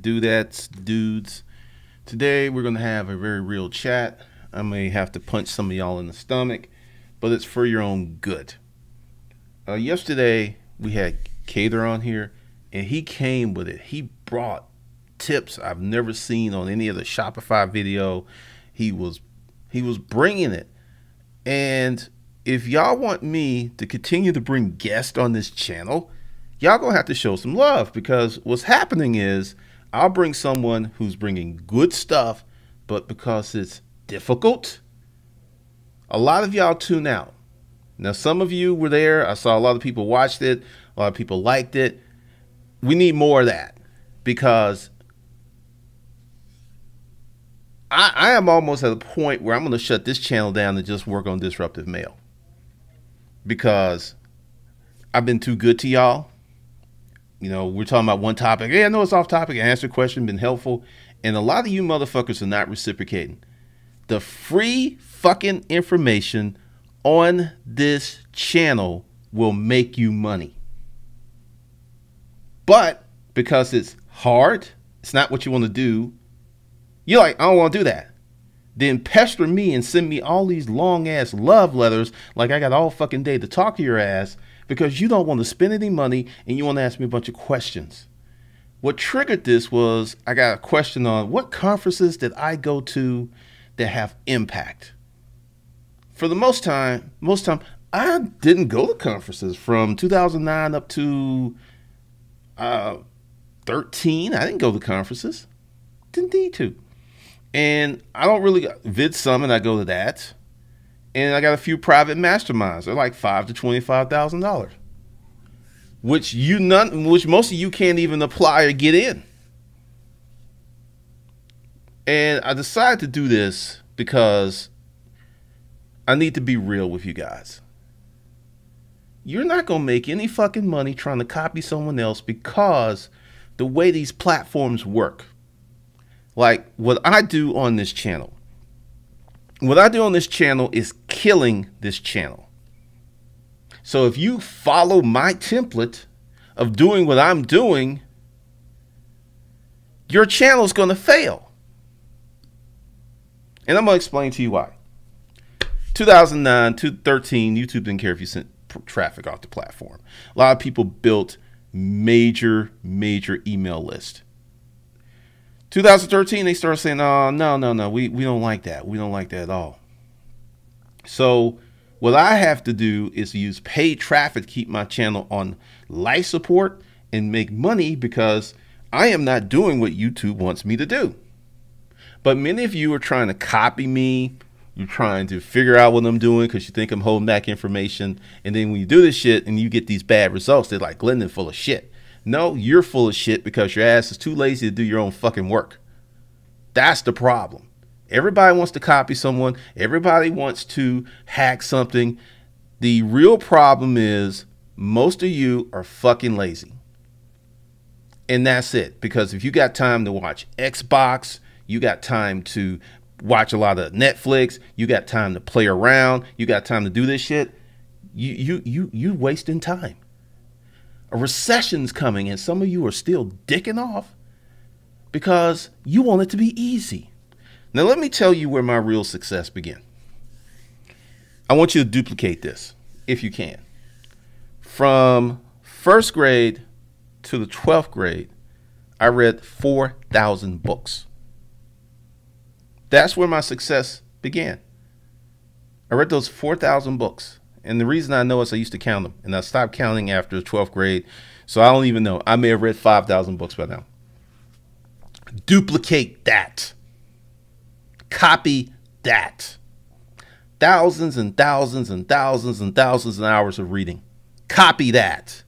Dudes, today we're gonna have a very real chat. I may have to punch some of y'all in the stomach, but it's for your own good. Yesterday we had Cater on here, and he came with it. He brought tips I've never seen on any of the Shopify video. He was bringing it, and if y'all want me to continue to bring guests on this channel, y'all gonna have to show some love, because what's happening is I'll bring someone who's bringing good stuff, but because it's difficult, a lot of y'all tune out. Now, some of you were there. I saw a lot of people watched it. A lot of people liked it. We need more of that, because I am almost at a point where I'm gonna shut this channel down and just work on Disruptive Mail, because I've been too good to y'all. You know, we're talking about one topic. Hey, I know it's off topic. I answered a question, been helpful. And a lot of you motherfuckers are not reciprocating the free fucking information on this channel. Will make you money. But because it's hard, it's not what you want to do, you're like, I don't want to do that. Then pester me and send me all these long ass love letters like I got all fucking day to talk to your ass, because you don't want to spend any money and you want to ask me a bunch of questions. What triggered this was I got a question on what conferences did I go to that have impact. For the most time I didn't go to conferences from 2009 up to 13. I didn't go to conferences. Didn't need to. And I don't really go. VidSummit, I go to that. And I got a few private masterminds. They're like $5,000 to $25,000, which most of you can't even apply or get in. And I decided to do this because I need to be real with you guys. You're not gonna make any fucking money trying to copy someone else, because the way these platforms work, like what I do on this channel, is killing this channel. So if you follow my template of doing what I'm doing, your channel's gonna fail. And I'm gonna explain to you why. 2009 to 2013, YouTube didn't care if you sent traffic off the platform. A lot of people built major email lists. 2013, they started saying, oh, no, we don't like that. We don't like that at all. So what I have to do is use paid traffic to keep my channel on life support and make money, because I am not doing what YouTube wants me to do. But many of you are trying to copy me. You're trying to figure out what I'm doing because you think I'm holding back information. And then when you do this shit and you get these bad results, they're like, Glendon, full of shit. No, you're full of shit, because your ass is too lazy to do your own fucking work. That's the problem. Everybody wants to copy someone. Everybody wants to hack something. The real problem is most of you are fucking lazy. And that's it. Because if you got time to watch Xbox, you got time to watch a lot of Netflix, you got time to play around, you got time to do this shit, you wasting time. A recession's coming, and some of you are still dicking off because you want it to be easy. Now, let me tell you where my real success began. I want you to duplicate this, if you can. From first grade to the 12th grade, I read 4,000 books. That's where my success began. I read those 4,000 books. And the reason I know is I used to count them, and I stopped counting after 12th grade. So I don't even know. I may have read 5,000 books by now. Duplicate that. Copy that. Thousands and thousands and thousands and thousands of hours of reading. Copy that.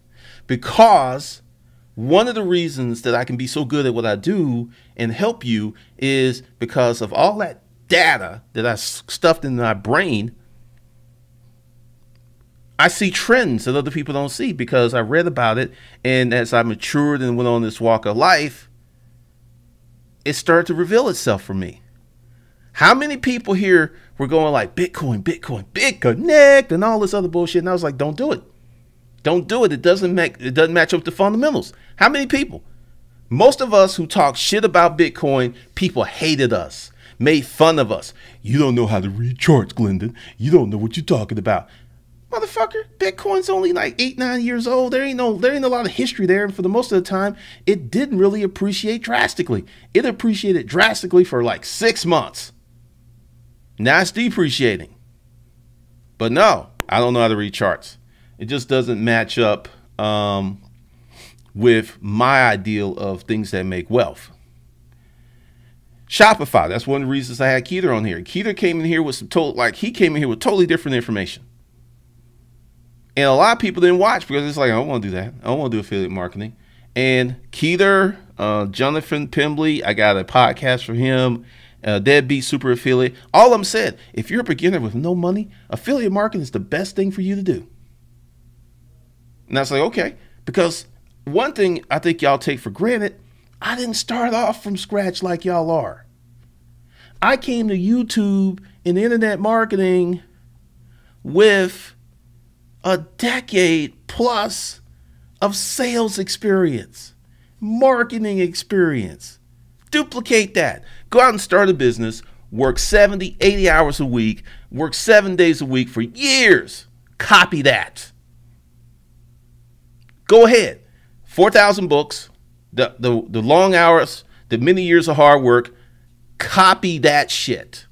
Because one of the reasons that I can be so good at what I do and help you is because of all that data that I stuffed in my brain. I see trends that other people don't see because I read about it. And as I matured and went on this walk of life, it started to reveal itself for me. How many people here were going like Bitcoin, Bit-Connect, and all this other bullshit? And I was like, don't do it. Don't do it. It doesn't match up with the fundamentals. How many people? Most of us who talk shit about Bitcoin, people hated us, made fun of us. You don't know how to read charts, Glendon. You don't know what you're talking about. Motherfucker, Bitcoin's only like 8, 9 years old. There ain't a lot of history there. And for the most of the time, it didn't really appreciate drastically. It appreciated drastically for like 6 months. Now it's depreciating. But no, I don't know how to read charts. It just doesn't match up with my ideal of things that make wealth. Shopify, that's one of the reasons I had Keeter on here. Keeter came in here with some totally different information. And a lot of people didn't watch because it's like, I don't want to do that. I don't want to do affiliate marketing. And Keeter, Jonathan Pimbley, I got a podcast for him, Deadbeat Super Affiliate. All of them said, if you're a beginner with no money, affiliate marketing is the best thing for you to do. And I was like, okay, because one thing I think y'all take for granted, I didn't start off from scratch like y'all are. I came to YouTube and internet marketing with a decade plus of sales experience, marketing experience. Duplicate that. Go out and start a business, work 70, 80 hours a week, work 7 days a week for years. Copy that. Go ahead. 4,000 books, the long hours, the many years of hard work. Copy that shit.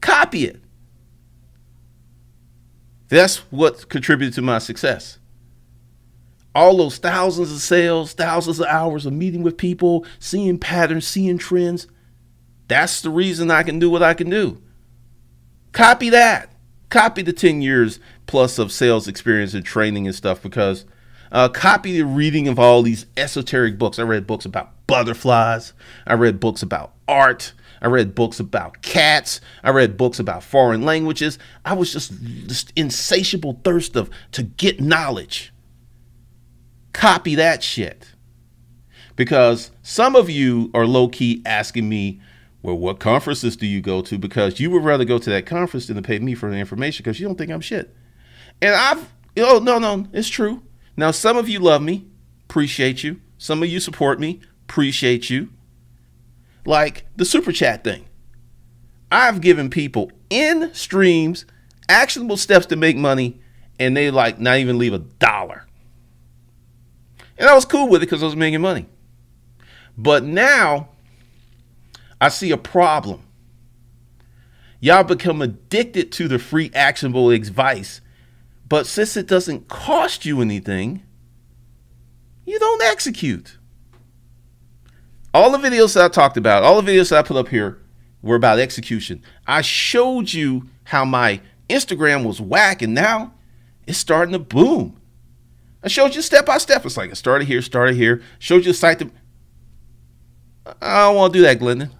Copy it. That's what contributed to my success. All those thousands of sales, thousands of hours of meeting with people, seeing patterns, seeing trends. That's the reason I can do what I can do. Copy that. Copy the 10 years plus of sales experience and training and stuff, because copy the reading of all these esoteric books. I read books about butterflies. I read books about art. I read books about cats. I read books about foreign languages. I was just this insatiable thirst to get knowledge. Copy that shit. Because some of you are low-key asking me, well, what conferences do you go to? Because you would rather go to that conference than to pay me for the information because you don't think I'm shit. And no, it's true. Now, some of you love me. Appreciate you. Some of you support me. Appreciate you. Like the super chat thing. I've given people in streams actionable steps to make money, and they like not even leave $1. And I was cool with it because I was making money. But now I see a problem. Y'all become addicted to the free actionable advice, but since it doesn't cost you anything, you don't execute. All the videos that I talked about, all the videos that I put up here were about execution. I showed you how my Instagram was whack and now it's starting to boom. I showed you step by step. It's like I started here, showed you a site. I don't want to do that, Glendon.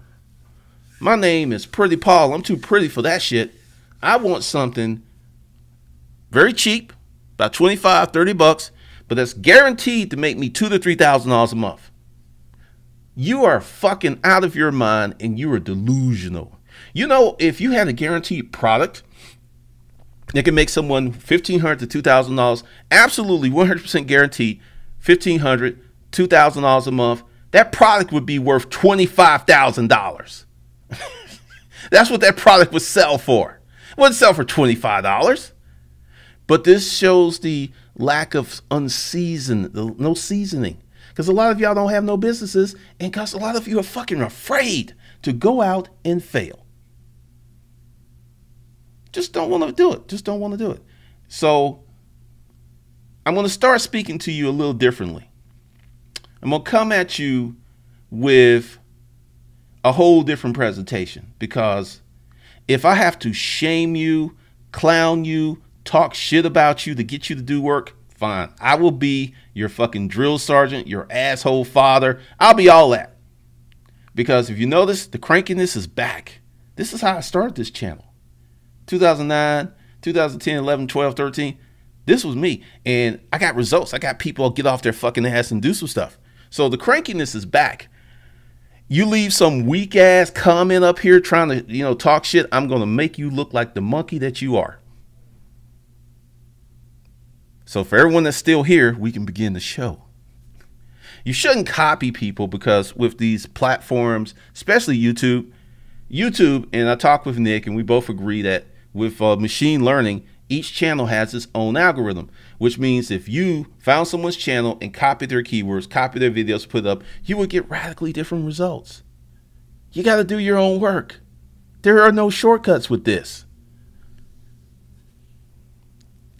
My name is Pretty Paul. I'm too pretty for that shit. I want something very cheap, about 25, 30 bucks, but that's guaranteed to make me $2,000 to $3,000 a month. You are fucking out of your mind and you are delusional. You know, if you had a guaranteed product that can make someone $1,500 to $2,000, absolutely 100% guaranteed, $1,500, $2,000 a month, that product would be worth $25,000. That's what that product would sell for. It wouldn't sell for $25. But this shows the lack of no seasoning. Because a lot of y'all don't have no businesses, and because a lot of you are fucking afraid to go out and fail. Just don't want to do it. Just don't want to do it. So I'm going to start speaking to you a little differently. I'm going to come at you with a whole different presentation, because if I have to shame you, clown you, talk shit about you to get you to do work, fine. I will be your fucking drill sergeant, your asshole father. I'll be all that. Because if you notice, the crankiness is back. This is how I started this channel. 2009, 2010, 11, 12, 13. This was me. And I got results. I got people get off their fucking ass and do some stuff. So the crankiness is back. You leave some weak ass comment up here trying to, you know, talk shit, I'm going to make you look like the monkey that you are. So for everyone that's still here, we can begin the show. You shouldn't copy people, because with these platforms, especially YouTube, and I talked with Nick and we both agree that with machine learning, each channel has its own algorithm, which means if you found someone's channel and copied their keywords, copied their videos, put up, you would get radically different results. You got to do your own work. There are no shortcuts with this.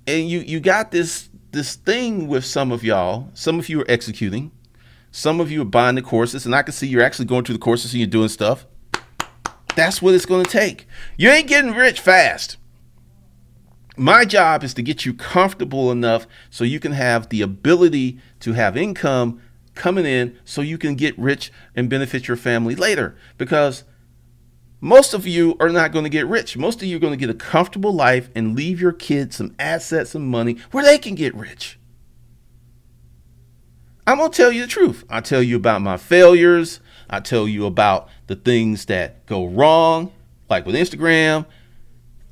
And you got this thing with some of y'all. Some of you are executing. Some of you are buying the courses, and I can see you're actually going through the courses and you're doing stuff. That's what it's going to take. You ain't getting rich fast. My job is to get you comfortable enough so you can have the ability to have income coming in so you can get rich and benefit your family later, because most of you are not going to get rich. Most of you are going to get a comfortable life and leave your kids some assets, some money where they can get rich. I'm going to tell you the truth. I tell you about my failures. I tell you about the things that go wrong, like with Instagram.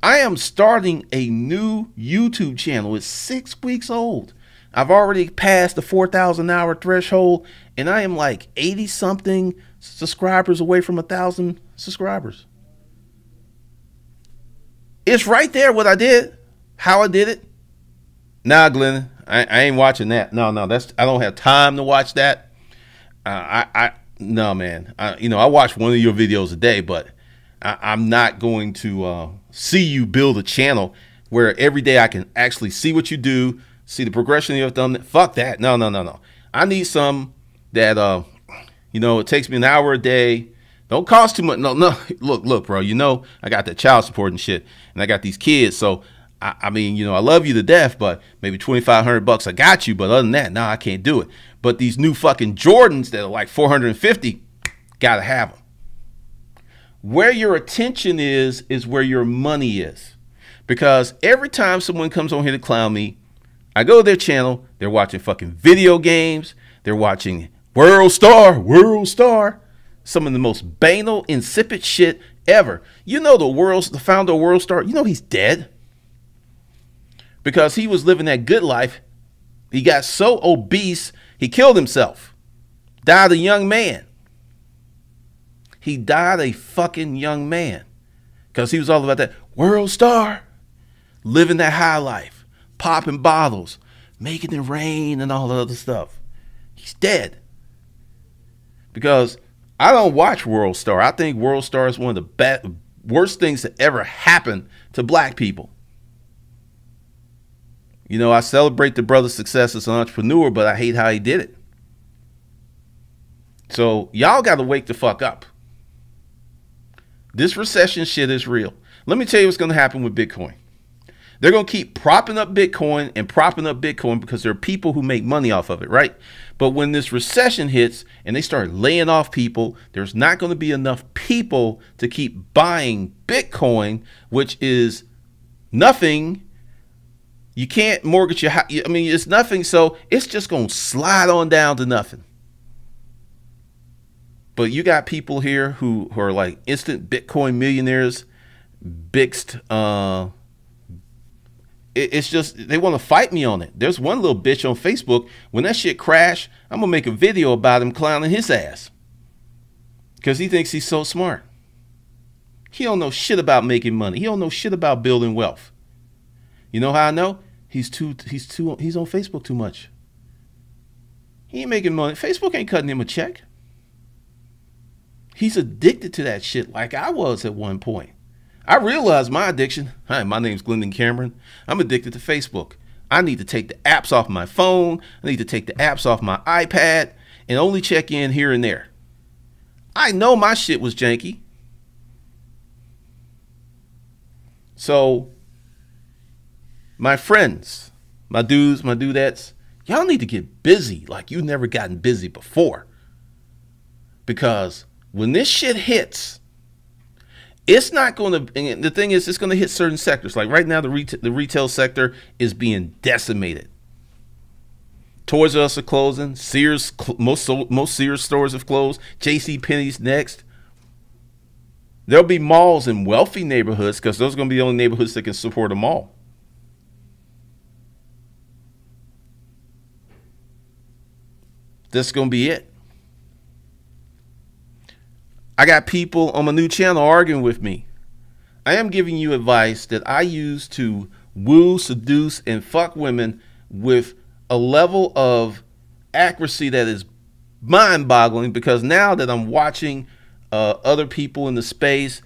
I am starting a new YouTube channel. It's 6 weeks old. I've already passed the 4,000 hour threshold, and I am like 80 something subscribers away from 1,000 subscribers. It's right there what I did, how I did it. Nah, Glenn, I ain't watching that. No, I don't have time to watch that. No, man. You know, I watch one of your videos a day, but I'm not going to see you build a channel where every day I can actually see what you do, see the progression you've done. Fuck that. No. I need some that, you know, it takes me an hour a day. Don't cost too much. No. Look, bro, you know, I got the child support and shit, and I got these kids. So, I mean, you know, I love you to death, but maybe $2,500 I got you. But other than that, no, I can't do it. But these new fucking Jordans that are like $450, got to have them. Where your attention is where your money is. Because every time someone comes on here to clown me, I go to their channel, they're watching fucking video games, they're watching World Star, some of the most banal, insipid shit ever. You know the founder of World Star, you know he's dead. Because he was living that good life, he got so obese, he killed himself. Died a young man. He died a fucking young man because he was all about that World Star, living that high life, popping bottles, making it rain and all the other stuff. He's dead. Because I don't watch World Star. I think World Star is one of the worst things that ever happened to black people. You know, I celebrate the brother's success as an entrepreneur, but I hate how he did it. So y'all got to wake the fuck up. This recession shit is real. Let me tell you what's going to happen with Bitcoin. They're going to keep propping up Bitcoin because there are people who make money off of it, right? But when this recession hits and they start laying off people, there's not going to be enough people to keep buying Bitcoin, which is nothing. You can't mortgage your house. I mean, it's nothing. So it's just going to slide on down to nothing. But you got people here who are like instant Bitcoin millionaires, bixt. It's just they want to fight me on it. There's one little bitch on Facebook. When that shit crashed, I'm going to make a video about him clowning his ass because he thinks he's so smart. He don't know shit about making money. He don't know shit about building wealth. You know how I know? He's on Facebook too much. He ain't making money. Facebook ain't cutting him a check. He's addicted to that shit like I was at one point. I realized my addiction. Hi, my name's Glendon Cameron. I'm addicted to Facebook. I need to take the apps off my phone. I need to take the apps off my iPad and only check in here and there. I know my shit was janky. So, my friends, my dudes, my dudettes, y'all need to get busy like you've never gotten busy before. Because when this shit hits, it's not going to, and the thing is, it's going to hit certain sectors. Like right now, the retail sector is being decimated. Toys R Us are closing. Sears, most Sears stores have closed. JCPenney's next. There'll be malls in wealthy neighborhoods because those are going to be the only neighborhoods that can support a mall. This is going to be it. I got people on my new channel arguing with me. I am giving you advice that I use to woo, seduce, and fuck women with a level of accuracy that is mind-boggling, because now that I'm watching other people in the space,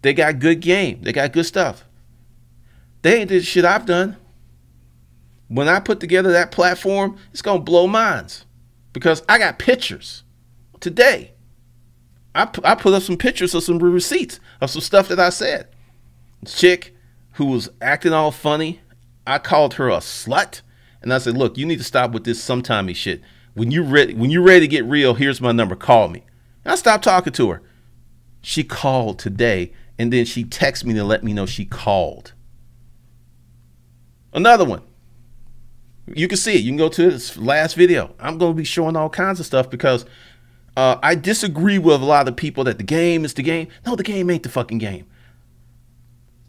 they got good game. They got good stuff. They ain't did shit I've done. When I put together that platform, it's going to blow minds, because I got pictures today. I put up some pictures of some receipts of some stuff that I said. This chick who was acting all funny, I called her a slut. And I said, look, you need to stop with this sometimey shit. When you're ready to get real, here's my number. Call me. And I stopped talking to her. She called today, and then she texted me to let me know she called. Another one. You can see it. You can go to this last video. I'm going to be showing all kinds of stuff, because I disagree with a lot of people that the game is the game. No, the game ain't the fucking game.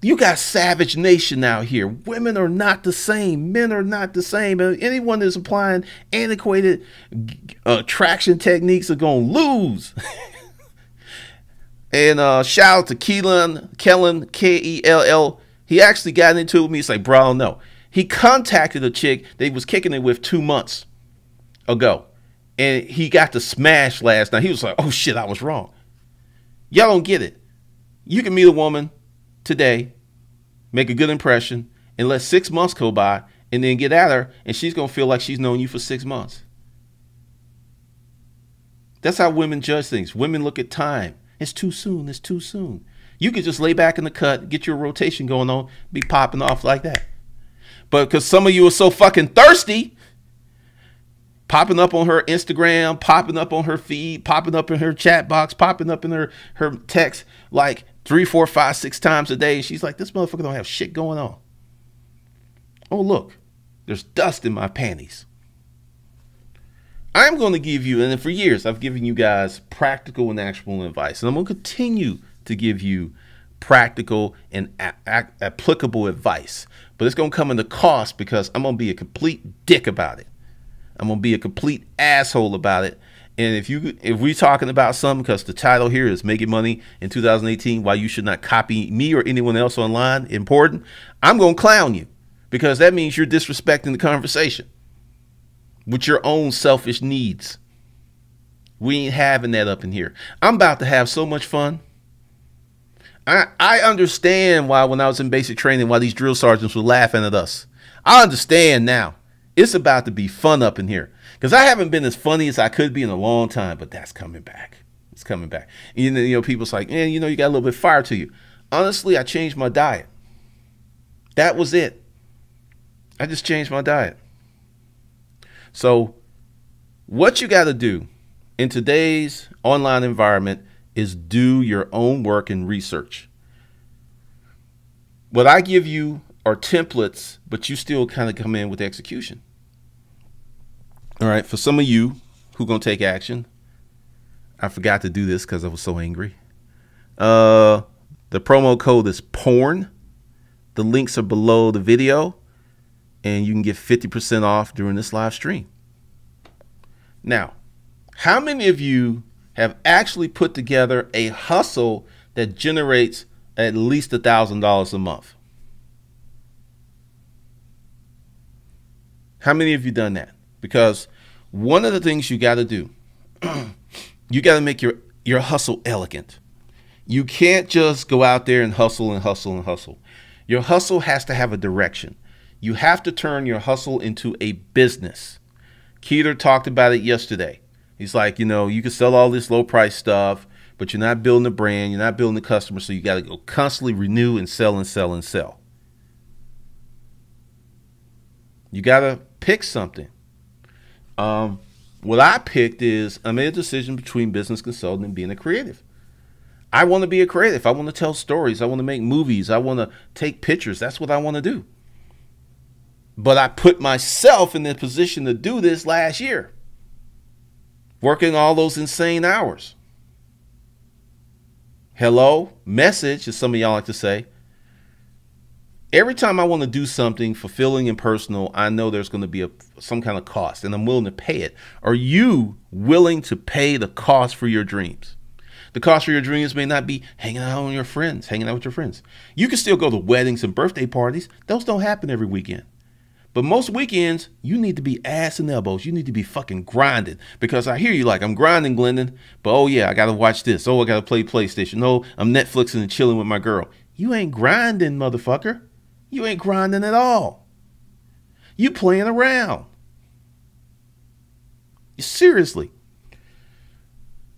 You got Savage Nation out here. Women are not the same. Men are not the same. Anyone that's applying antiquated traction techniques are going to lose. And shout out to Keelan Kellen, K-E-L-L. He actually got into it with me. It's like, bro, I don't know. He contacted a chick that he was kicking it with 2 months ago. And he got to smash last night. He was like, oh, shit, I was wrong. Y'all don't get it. You can meet a woman today, make a good impression, and let 6 months go by, and then get at her, and she's gonna feel like she's known you for 6 months. That's how women judge things. Women look at time. It's too soon, it's too soon. You could just lay back in the cut, get your rotation going on, be popping off like that. But because some of you are so fucking thirsty, popping up on her Instagram, popping up on her feed, popping up in her chat box, popping up in her text, like 3, 4, 5, 6 times a day. She's like, this motherfucker don't have shit going on. Oh, look, there's dust in my panties. I'm going to give you, and for years I've given you guys practical and actual advice, and I'm going to continue to give you practical and applicable advice. But it's going to come at a cost, because I'm going to be a complete dick about it. I'm going to be a complete asshole about it. And if we're talking about something, because the title here is Making Money in 2018, Why You Should Not Copy Me or Anyone Else Online, important, I'm going to clown you, because that means you're disrespecting the conversation with your own selfish needs. We ain't having that up in here. I'm about to have so much fun. I understand why when I was in basic training, why these drill sergeants were laughing at us. I understand now. It's about to be fun up in here, because I haven't been as funny as I could be in a long time, but that's coming back. It's coming back. And, you know, people's like, man, you know, you got a little bit of fire to you. Honestly, I changed my diet. That was it. I just changed my diet. So what you got to do in today's online environment is do your own work and research. What I give you are templates, but you still kind of come in with execution. All right, for some of you who gonna take action, I forgot to do this because I was so angry. The promo code is PORN. The links are below the video, and you can get 50% off during this live stream. Now, how many of you have actually put together a hustle that generates at least $1,000 a month? How many of you done that? Because one of the things you got to do, you got to make your hustle elegant. You can't just go out there and hustle and hustle and hustle. Your hustle has to have a direction. You have to turn your hustle into a business. Keeter talked about it yesterday. He's like, you know, you can sell all this low price stuff, but you're not building a brand, you're not building a customer, so you got to go constantly renew and sell and sell and sell. You got to pick something. What I picked is I made a decision between business consulting and being a creative. I want to be a creative. I want to tell stories. I want to make movies. I want to take pictures. That's what I want to do. But I put myself in the position to do this last year, working all those insane hours. Hello, message, as some of y'all like to say. every time I want to do something fulfilling and personal, I know there's going to be some kind of cost, and I'm willing to pay it. Are you willing to pay the cost for your dreams? The cost for your dreams may not be hanging out with your friends. You can still go to weddings and birthday parties. Those don't happen every weekend. But most weekends, you need to be ass and elbows. You need to be fucking grinding, because I hear you like, I'm grinding, Glendon, but oh yeah, I got to watch this. Oh, I got to play PlayStation. Oh, I'm Netflixing and chilling with my girl. You ain't grinding, motherfucker. You ain't grinding at all. You playing around. Seriously.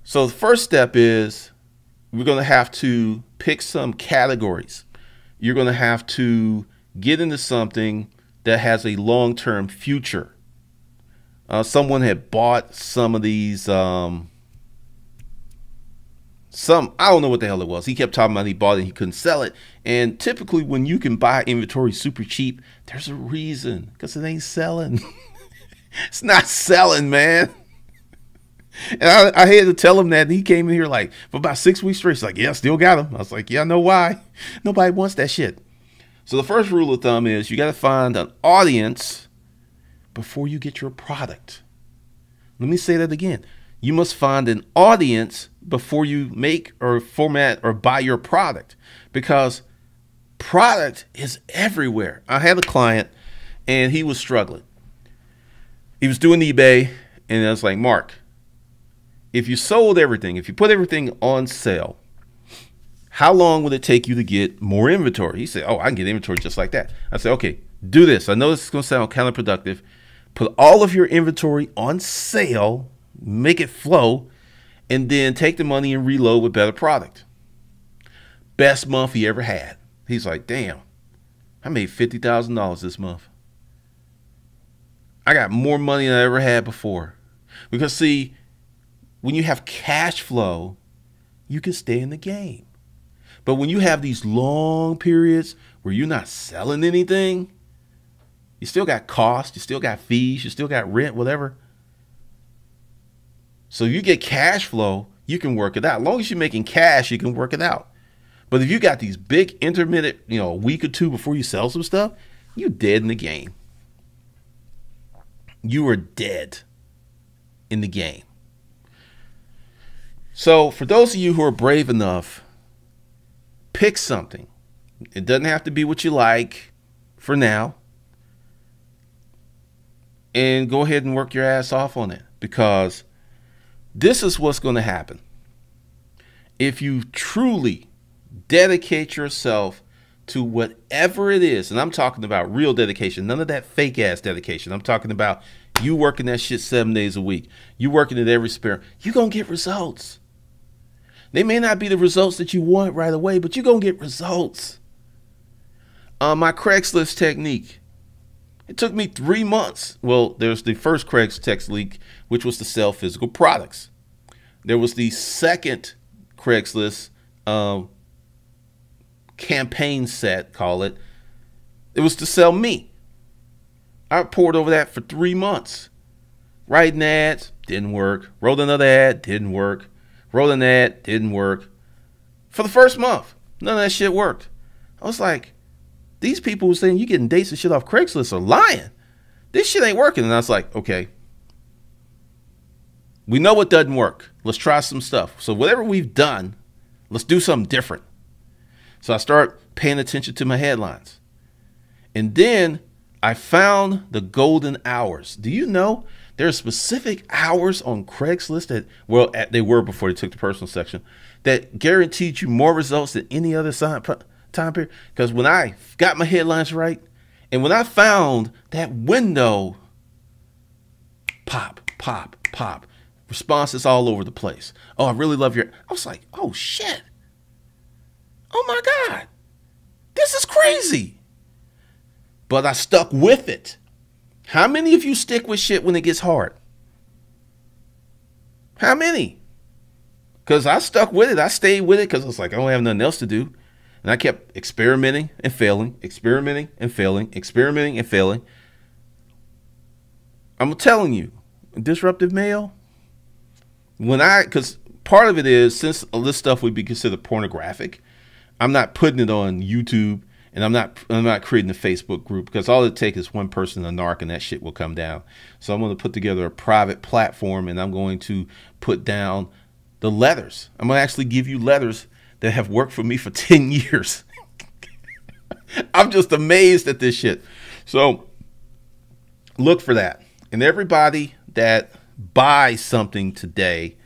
So the first step is we're going to have to pick some categories. You're going to have to get into something that has a long-term future. Someone had bought some of these, I don't know what the hell it was. He kept talking about he bought it and he couldn't sell it. And typically when you can buy inventory super cheap, there's a reason, because it ain't selling. It's not selling, man. And I had to tell him that, and he came in here like for about 6 weeks straight. He's like, yeah, I still got him. I was like, yeah, I know why. Nobody wants that shit. So the first rule of thumb is you got to find an audience before you get your product. Let me say that again. You must find an audience before you make or format or buy your product, because product is everywhere. I had a client and he was struggling. He was doing eBay, and I was like, Mark, if you sold everything, if you put everything on sale, how long would it take you to get more inventory? He said, oh, I can get inventory just like that. I said, okay, do this. I know this is going to sound counterproductive. Put all of your inventory on sale, make it flow, and then take the money and reload with better product. Best month he ever had. He's like, damn, I made $50,000 this month. I got more money than I ever had before. Because, see, when you have cash flow, you can stay in the game. But when you have these long periods where you're not selling anything, you still got costs, you still got fees, you still got rent, whatever. So you get cash flow, you can work it out. As long as you're making cash, you can work it out. But if you got these big intermittent, you know, a week or two before you sell some stuff, you're dead in the game. You are dead in the game. So for those of you who are brave enough, pick something. It doesn't have to be what you like for now. And go ahead and work your ass off on it, because this is what's going to happen. If you truly dedicate yourself to whatever it is, and I'm talking about real dedication, none of that fake ass dedication. I'm talking about you working that shit 7 days a week. You working at every spare. You're going to get results. They may not be the results that you want right away, but you're going to get results. My Craigslist technique. It took me 3 months. Well, there's the first Craigslist technique, which was to sell physical products. There was the second Craigslist campaign set, call it. It was to sell me. I poured over that for 3 months. Writing ads, didn't work. Wrote another ad, didn't work. Rolling ad, didn't work. For the first month, none of that shit worked. I was like, these people who saying you getting dates and shit off Craigslist are lying. This shit ain't working. And I was like, okay, we know what doesn't work. Let's try some stuff. So whatever we've done, let's do something different. So I start paying attention to my headlines. And then I found the golden hours. Do you know there are specific hours on Craigslist that, well, they were before they took the personal section, that guaranteed you more results than any other time period? Because when I got my headlines right, and when I found that window, pop, pop, pop, responses all over the place. Oh, I really love your, I was like, oh shit. Oh my God, this is crazy. But I stuck with it. How many of you stick with shit when it gets hard? How many? Because I stuck with it. I stayed with it because I was like, I don't have nothing else to do. And I kept experimenting and failing, experimenting and failing, experimenting and failing. I'm telling you, Disruptive Mail, because part of it is, since all this stuff would be considered pornographic, I'm not putting it on YouTube And I'm not creating a Facebook group, because all it takes is one person to narc and that shit will come down. So I'm going to put together a private platform, and I'm going to put down the letters. I'm going to actually give you letters that have worked for me for 10 years. I'm just amazed at this shit. So look for that. And everybody that buys something today,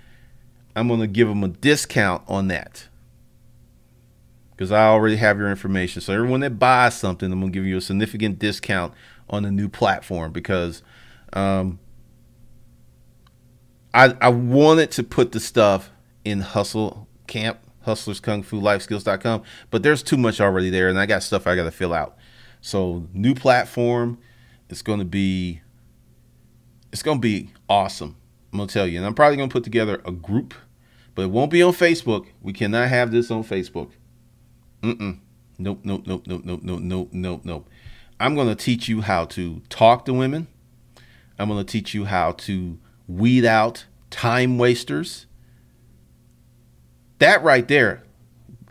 I'm going to give them a discount on that, because I already have your information. So everyone that buys something, I'm going to give you a significant discount on the new platform, because I wanted to put the stuff in Hustle Camp, Hustlers Kung Fu Life Skills.com, but there's too much already there, and I got stuff I got to fill out. So new platform, it's going to be awesome. I'm going to tell you, and I'm probably going to put together a group, but it won't be on Facebook. We cannot have this on Facebook. Nope, nope, nope, nope, nope, nope, nope, nope, nope. I'm going to teach you how to talk to women. I'm going to teach you how to weed out time wasters. That right there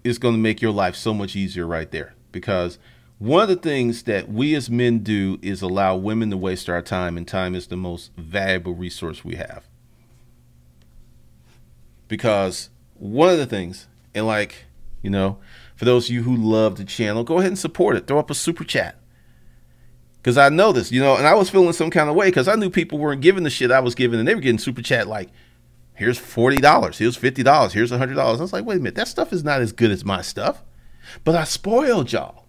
is going to make your life so much easier right there, because one of the things that we as men do is allow women to waste our time, and time is the most valuable resource we have. Because one of the things, and like, you know, for those of you who love the channel, go ahead and support it. Throw up a super chat. Because I know this, you know, and I was feeling some kind of way because I knew people weren't giving the shit I was giving, and they were getting super chat like, here's $40, here's $50, here's $100. I was like, wait a minute, that stuff is not as good as my stuff. But I spoiled y'all,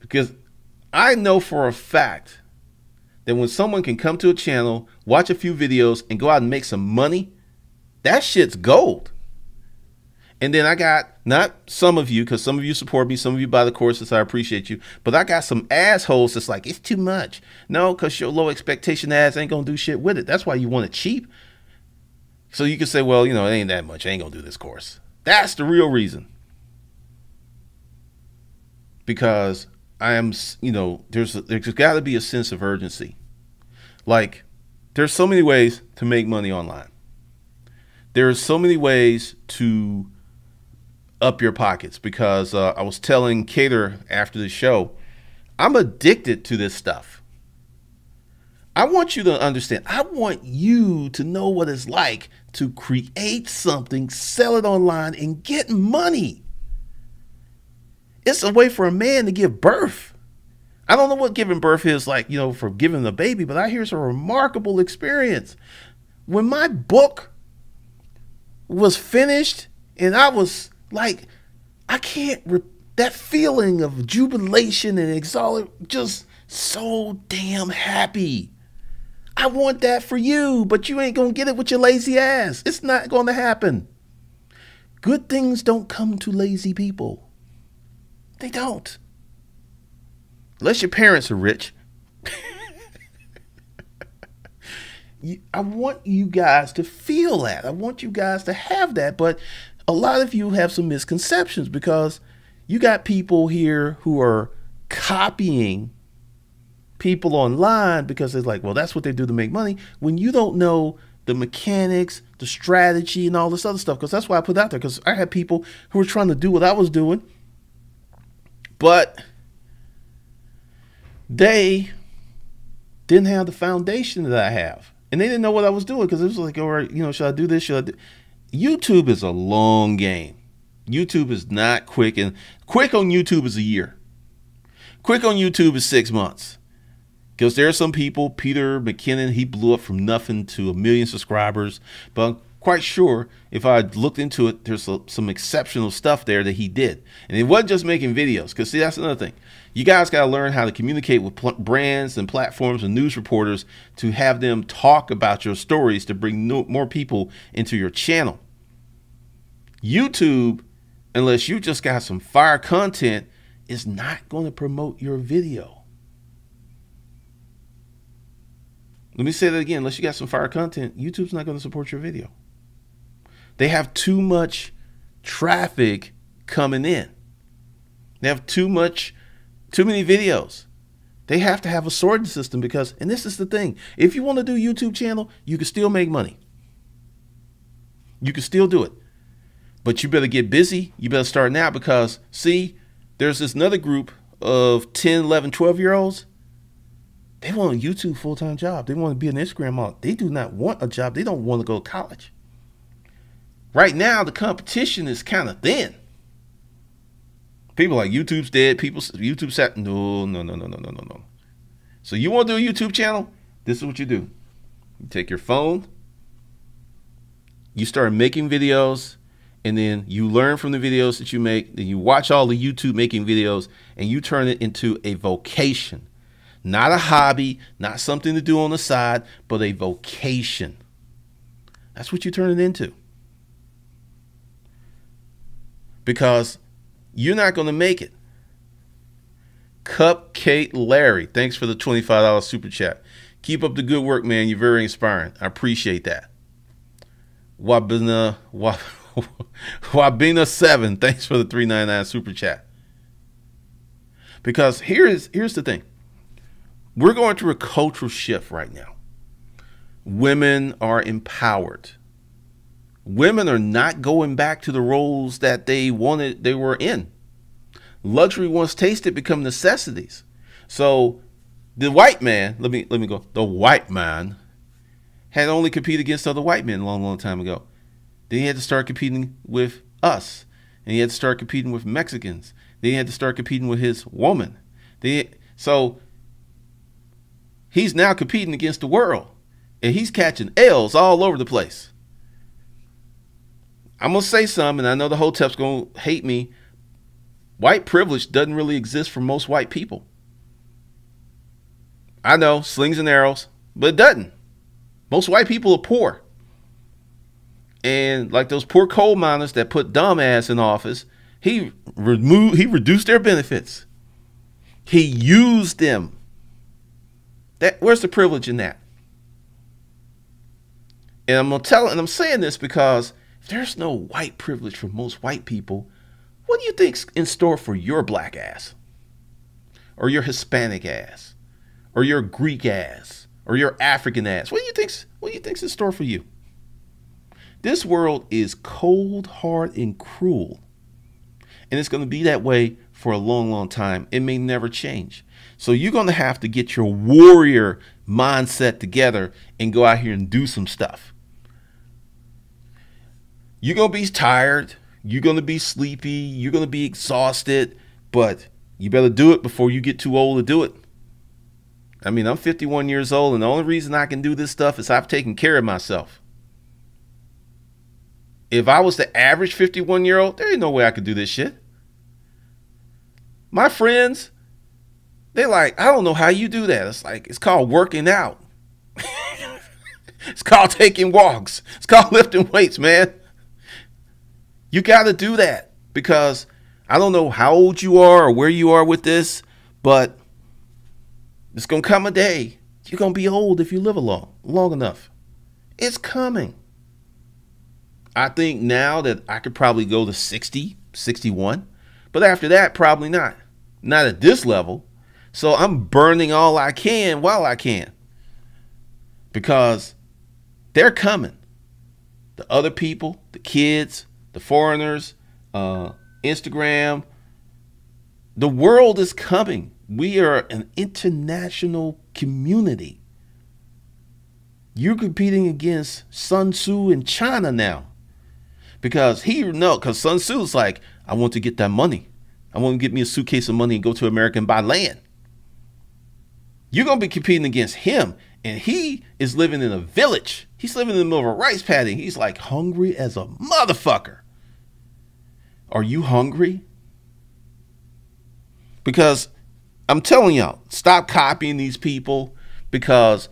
because I know for a fact that when someone can come to a channel, watch a few videos, and go out and make some money, that shit's gold. And then I got, not some of you, because some of you support me, some of you buy the courses, I appreciate you, but I got some assholes that's like, it's too much. No, because your low expectation ass ain't going to do shit with it. That's why you want it cheap. So you can say, well, you know, it ain't that much, I ain't going to do this course. That's the real reason. Because I am, you know, there's got to be a sense of urgency. Like, there's so many ways to make money online. There are so many ways to up your pockets, because I was telling Cater after the show, I'm addicted to this stuff. I want you to understand. I want you to know what it's like to create something, sell it online, and get money. It's a way for a man to give birth. I don't know what giving birth is like, you know, for giving a baby, but I hear it's a remarkable experience. When my book was finished and I was like, I can't, that feeling of jubilation and exaltation, just so damn happy. I want that for you, but you ain't going to get it with your lazy ass. It's not going to happen. Good things don't come to lazy people. They don't. Unless your parents are rich. I want you guys to feel that. I want you guys to have that. But a lot of you have some misconceptions, because you got people here who are copying people online because it's like, well, that's what they do to make money, when you don't know the mechanics, the strategy, and all this other stuff. Because that's why I put it out there, because I had people who were trying to do what I was doing, but they didn't have the foundation that I have. And they didn't know what I was doing, because it was like, all right, you know, should I do this? Should I do? YouTube is a long game. YouTube is not quick. And quick on YouTube is a year. Quick on YouTube is 6 months. Because there are some people, Peter McKinnon, he blew up from nothing to 1 million subscribers. But I'm quite sure if I looked into it, there's some exceptional stuff there that he did. And it wasn't just making videos, because see, that's another thing. You guys got to learn how to communicate with brands and platforms and news reporters to have them talk about your stories to bring more people into your channel. YouTube, unless you just got some fire content, is not going to promote your video. Let me say that again. Unless you got some fire content, YouTube's not going to support your video. They have too much traffic coming in. They have too many videos. They have to have a sorting system, because, and this is the thing, if you want to do a YouTube channel, you can still make money. You can still do it. But you better get busy. You better start now, because see, there's this another group of 10, 11, 12-year-olds. They want a YouTube full-time job. They want to be an Instagram model. They do not want a job. They don't want to go to college. Right now, the competition is kind of thin. People like YouTube's dead. People, YouTube's at, no. So you want to do a YouTube channel? This is what you do. You take your phone. You start making videos. And then you learn from the videos that you make. Then you watch all the YouTube making videos. And you turn it into a vocation. Not a hobby. Not something to do on the side. But a vocation. That's what you turn it into. Because you're not going to make it. Cupcake Larry, thanks for the $25 super chat. Keep up the good work, man. You're very inspiring. I appreciate that. Wabina7, thanks for the $3.99 super chat. Because here's the thing. We're going through a cultural shift right now. Women are empowered. Women are not going back to the roles that they were in. Luxury once tasted become necessities. So the white man, let me go. The white man had only competed against other white men a long, long time ago. Then he had to start competing with us. And he had to start competing with Mexicans. Then he had to start competing with his woman. So he's now competing against the world. And he's catching L's all over the place. I'm going to say something, and I know the whole Hotep's going to hate me. White privilege doesn't really exist for most white people. I know, slings and arrows, but it doesn't. Most white people are poor. And like those poor coal miners that put dumbass in office, he reduced their benefits. He used them. Where's the privilege in that? And I'm saying this because if there's no white privilege for most white people, what do you think's in store for your black ass? Or your Hispanic ass? Or your Greek ass? Or your African ass? What do you think's in store for you? This world is cold, hard, and cruel. And it's going to be that way for a long, long time. It may never change. So you're going to have to get your warrior mindset together and go out here and do some stuff. You're going to be tired. You're going to be sleepy. You're going to be exhausted. But you better do it before you get too old to do it. I mean, I'm 51 years old, and the only reason I can do this stuff is I've taken care of myself. If I was the average 51-year-old, there ain't no way I could do this shit. My friends, they're like, I don't know how you do that. It's like, it's called working out. It's called taking walks. It's called lifting weights, man. You got to do that because I don't know how old you are or where you are with this, but it's going to come a day. You're going to be old if you live long enough. It's coming. I think now that I could probably go to 60, 61, but after that, probably not. Not at this level. So I'm burning all I can while I can because they're coming. The other people, the kids, the foreigners, Instagram. The world is coming. We are an international community. You're competing against Sun Tzu in China now because Sun Tzu's like, I want to get that money. I want to get me a suitcase of money and go to America and buy land. You're going to be competing against him, and he is living in a village. He's living in the middle of a rice paddy. He's like hungry as a motherfucker. Are you hungry? Because I'm telling y'all, stop copying these people because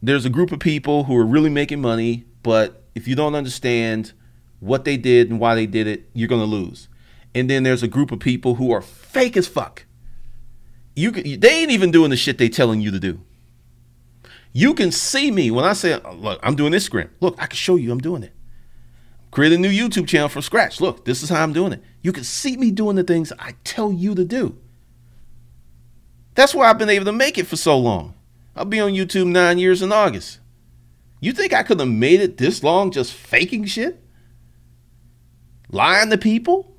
there's a group of people who are really making money, but if you don't understand what they did and why they did it, you're going to lose. And then there's a group of people who are fake as fuck. They ain't even doing the shit they telling you to do. You can see me when I say, look, I'm doing Instagram. Look, I can show you I'm doing it. Create a new YouTube channel from scratch. Look, this is how I'm doing it. You can see me doing the things I tell you to do. That's why I've been able to make it for so long. I'll be on YouTube 9 years in August. You think I could have made it this long just faking shit? Lying to people?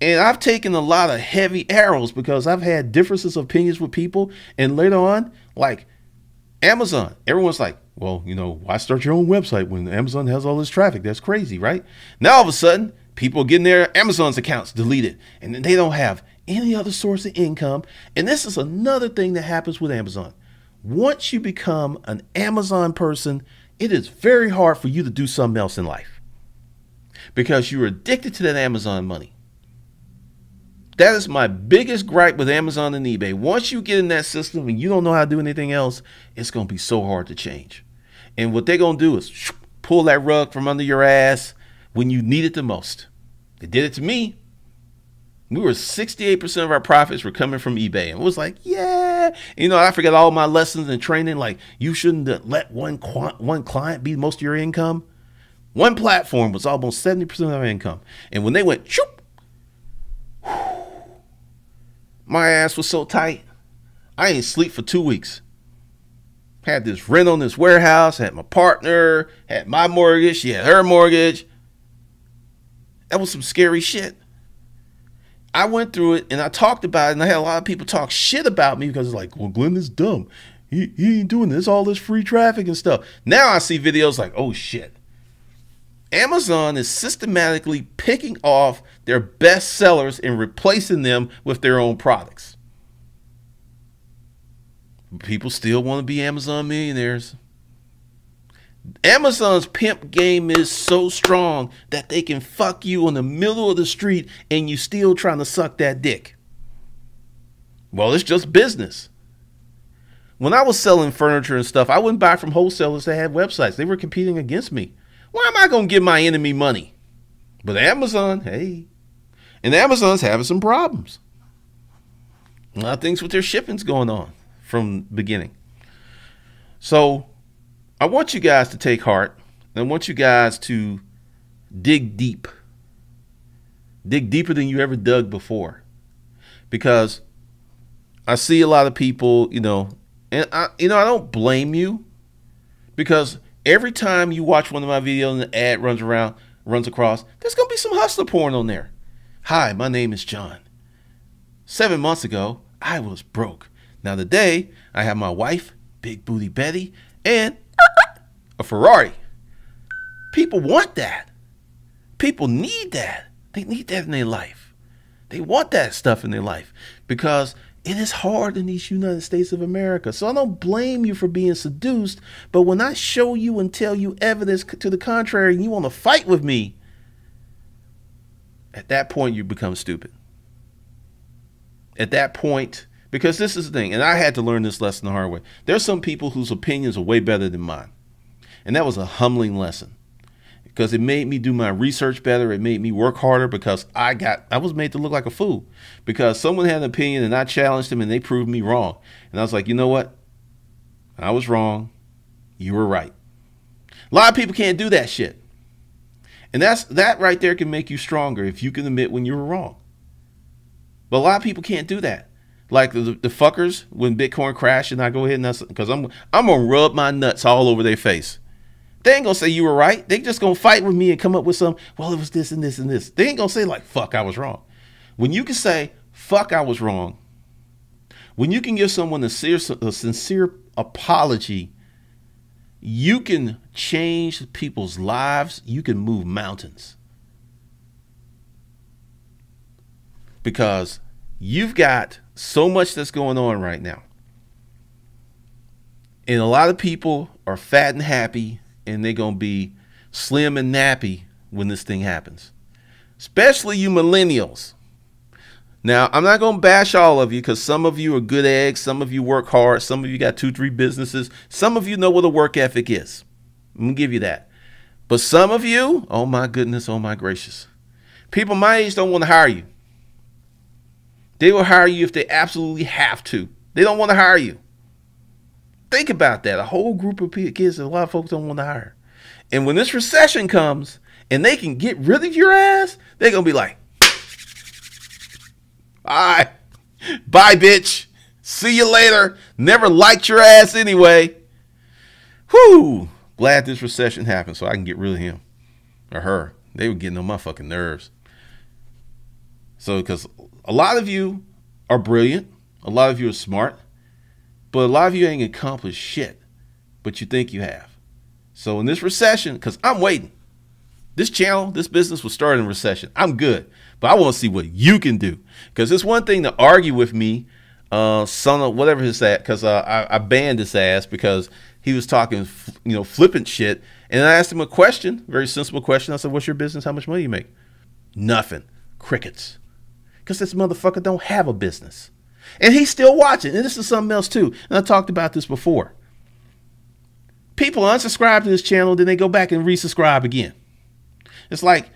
And I've taken a lot of heavy arrows because I've had differences of opinions with people. And later on, like Amazon, everyone's like, well, you know, why start your own website when Amazon has all this traffic? That's crazy, right? Now, all of a sudden, people are getting their Amazon's accounts deleted, and then they don't have any other source of income. And this is another thing that happens with Amazon. Once you become an Amazon person, it is very hard for you to do something else in life because you're addicted to that Amazon money. That is my biggest gripe with Amazon and eBay. Once you get in that system and you don't know how to do anything else, it's going to be so hard to change. And what they're going to do is pull that rug from under your ass when you need it the most. They did it to me. We were 68% of our profits were coming from eBay. And it was like, yeah. You know, I forgot all my lessons and training. Like, you shouldn't let one client be most of your income. One platform was almost 70% of our income. And when they went, choop, my ass was so tight. I ain't sleep for 2 weeks. Had this rent on this warehouse. Had my partner. Had my mortgage. She had her mortgage. That was some scary shit. I went through it and I talked about it, and I had a lot of people talk shit about me because it's like, well, Glenn is dumb. He ain't doing this, all this free traffic and stuff. Now I see videos like, oh shit. Amazon is systematically picking off their best sellers and replacing them with their own products. People still want to be Amazon millionaires. Amazon's pimp game is so strong that they can fuck you in the middle of the street and you still trying to suck that dick. Well, it's just business. When I was selling furniture and stuff, I wouldn't buy from wholesalers that had websites. They were competing against me. Why am I going to give my enemy money? But Amazon, hey. And Amazon's having some problems. A lot of things with their shipping's going on from the beginning. So I want you guys to take heart, and I want you guys to dig deep. Dig deeper than you ever dug before. Because I see a lot of people, you know, and I don't blame you, because every time you watch one of my videos and the ad runs across, there's going to be some hustler porn on there. Hi, my name is John. 7 months ago, I was broke. Now today, I have my wife, Big Booty Betty, and a Ferrari. People want that. People need that. They need that in their life. They want that stuff in their life because it is hard in these United States of America. So I don't blame you for being seduced, but when I show you and tell you evidence to the contrary and you want to fight with me, at that point you become stupid. At that point, because this is the thing, and I had to learn this lesson the hard way. There's some people whose opinions are way better than mine. And that was a humbling lesson because it made me do my research better. It made me work harder because I was made to look like a fool because someone had an opinion and I challenged them and they proved me wrong. And I was like, you know what? I was wrong. You were right. A lot of people can't do that shit. And that right there can make you stronger if you can admit when you were wrong. But a lot of people can't do that. Like the fuckers when Bitcoin crashed and I go ahead and because I'm going to rub my nuts all over their face. They ain't gonna say you were right. They just gonna fight with me and come up with some, well, it was this and this and this. They ain't gonna say like, fuck, I was wrong. When you can say, fuck, I was wrong. When you can give someone a sincere apology, you can change people's lives. You can move mountains. Because you've got so much that's going on right now. And a lot of people are fat and happy, and they're going to be slim and nappy when this thing happens, especially you millennials. Now, I'm not going to bash all of you because some of you are good eggs. Some of you work hard. Some of you got 2, 3 businesses. Some of you know what a work ethic is. I'm going to give you that. But some of you, oh, my goodness, oh, my gracious. People my age don't want to hire you. They will hire you if they absolutely have to. They don't want to hire you. Think about that. A whole group of kids that a lot of folks don't want to hire. And when this recession comes and they can get rid of your ass, they're going to be like, all right, bye, bitch. See you later. Never liked your ass anyway. Whew. Glad this recession happened so I can get rid of him or her. They were getting on my fucking nerves. So, because a lot of you are brilliant, a lot of you are smart, but a lot of you ain't accomplished shit, but you think you have. So in this recession, because I'm waiting. This channel, this business was started in recession. I'm good, but I want to see what you can do. Because it's one thing to argue with me, son of whatever his ass, because I banned his ass because he was talking, you know, flippant shit. And I asked him a question, very sensible question. I said, what's your business? How much money you make? Nothing. Crickets. Because this motherfucker don't have a business. And he's still watching. And this is something else too. And I talked about this before. People unsubscribe to this channel, then they go back and resubscribe again. It's like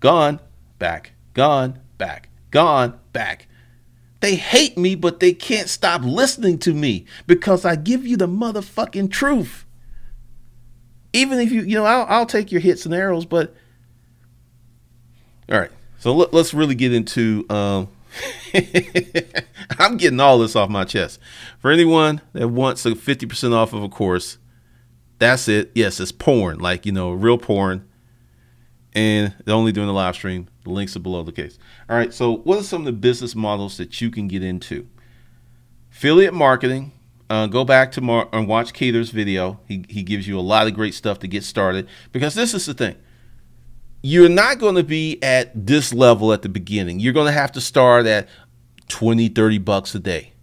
gone, back, gone, back, gone, back. They hate me, but they can't stop listening to me because I give you the motherfucking truth. Even if you know, I'll take your hits and arrows, but all right. So let's really get into, I'm getting all this off my chest. For anyone that wants a 50% off of a course, that's it. Yes, it's porn, like, you know, real porn. And they're only doing the live stream. The links are below the case. All right, so what are some of the business models that you can get into? Affiliate marketing. Go back to Mark and watch Keeter's video. He gives you a lot of great stuff to get started. Because this is the thing. You're not going to be at this level at the beginning. You're going to have to start at 20, 30 bucks a day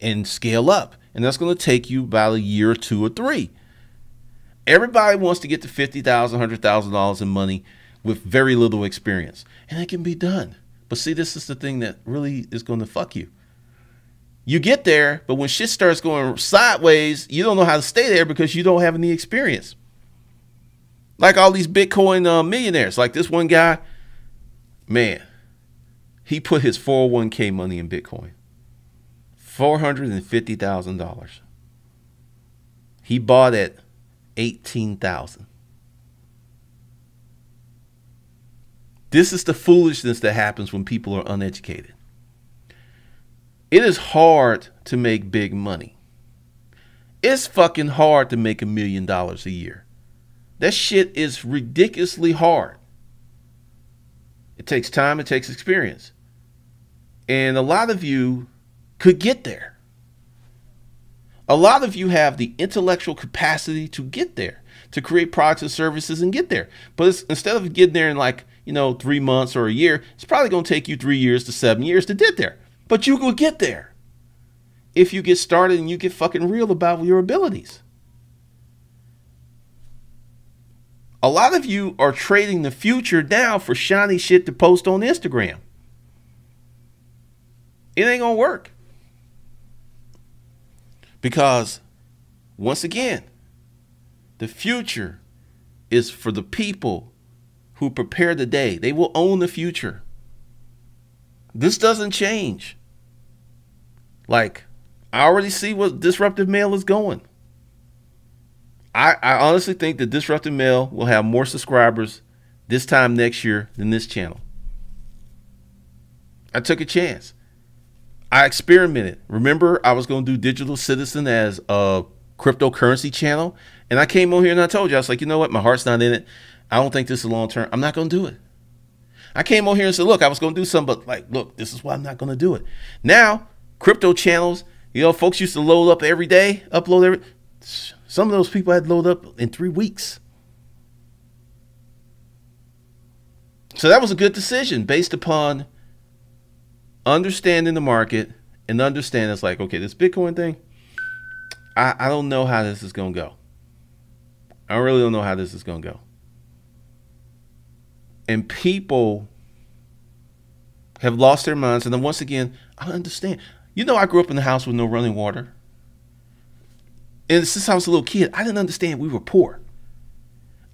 and scale up. And that's going to take you about a year or two or three. Everybody wants to get to $50,000, $100,000 in money with very little experience, and it can be done. But see, this is the thing that really is going to fuck you. You get there, but when shit starts going sideways, you don't know how to stay there because you don't have any experience. Like all these Bitcoin millionaires, like this one guy, man, he put his 401k money in Bitcoin, $450,000. He bought at $18,000. This is the foolishness that happens when people are uneducated. It is hard to make big money. It's fucking hard to make $1 million a year. That shit is ridiculously hard. It takes time. It takes experience. And a lot of you could get there. A lot of you have the intellectual capacity to get there, to create products and services and get there. But it's, instead of getting there in like, you know, 3 months or a year, it's probably going to take you 3 years to 7 years to get there. But you will get there if you get started and you get fucking real about your abilities. A lot of you are trading the future now for shiny shit to post on Instagram. It ain't going to work. Because, once again, the future is for the people who prepare the day. They will own the future. This doesn't change. Like, I already see what Disruptive Mail is going. I honestly think that Disruptive Mail will have more subscribers this time next year than this channel. I took a chance. I experimented. Remember, I was going to do Digital Citizen as a cryptocurrency channel. And I came on here and I told you, I was like, you know what? My heart's not in it. I don't think this is long term. I'm not going to do it. I came on here and said, look, I was going to do something, but like, look, this is why I'm not going to do it. Now, crypto channels, you know, folks used to load up every day, upload every. Some of those people had to load up in 3 weeks. So that was a good decision based upon understanding the market and understanding it's like, okay, this Bitcoin thing, I don't know how this is going to go. I really don't know how this is going to go. And people have lost their minds. And then once again, I understand. You know, I grew up in a house with no running water. And since I was a little kid, I didn't understand we were poor.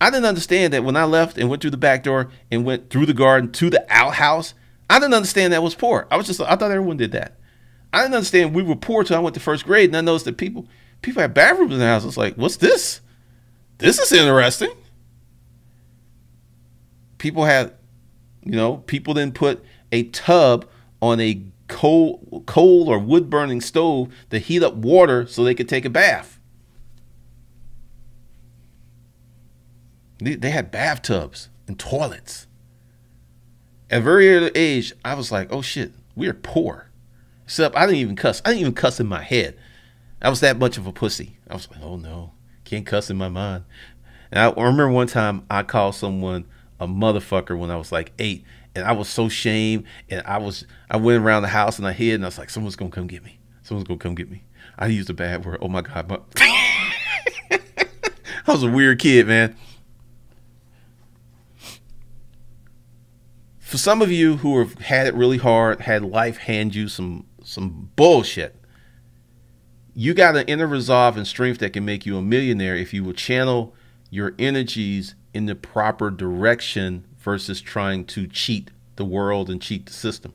I didn't understand that when I left and went through the back door and went through the garden to the outhouse, I didn't understand that was poor. I thought everyone did that. I didn't understand we were poor until I went to first grade. And I noticed that people had bathrooms in the house. I was like, what's this? This is interesting. People had, you know, people then put a tub on a coal or wood burning stove to heat up water so they could take a bath. They had bathtubs and toilets. at a very early age, I was like, oh shit, we are poor. Except I didn't even cuss. I didn't even cuss in my head. I was that much of a pussy. I was like, oh no, can't cuss in my mind. And I remember one time I called someone a motherfucker when I was like 8, and I was so ashamed, and I went around the house and I hid, and I was like, someone's gonna come get me. Someone's gonna come get me. I used a bad word. Oh my God. I was a weird kid, man. For some of you who have had it really hard, had life hand you some bullshit, you got an inner resolve and strength that can make you a millionaire if you will channel your energies in the proper direction versus trying to cheat the world and cheat the system.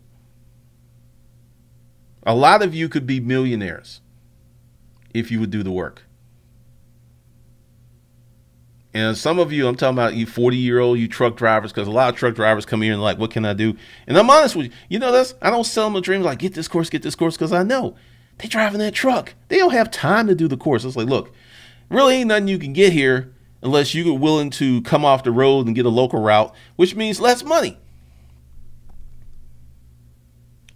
A lot of you could be millionaires if you would do the work. And some of you, I'm talking about you 40-year-old, you truck drivers, because a lot of truck drivers come here and like, what can I do? And I'm honest with you. You know, that's, I don't sell them a dream like, get this course, because I know they driving that truck. They don't have time to do the course. It's like, look, really ain't nothing you can get here unless you're willing to come off the road and get a local route, which means less money.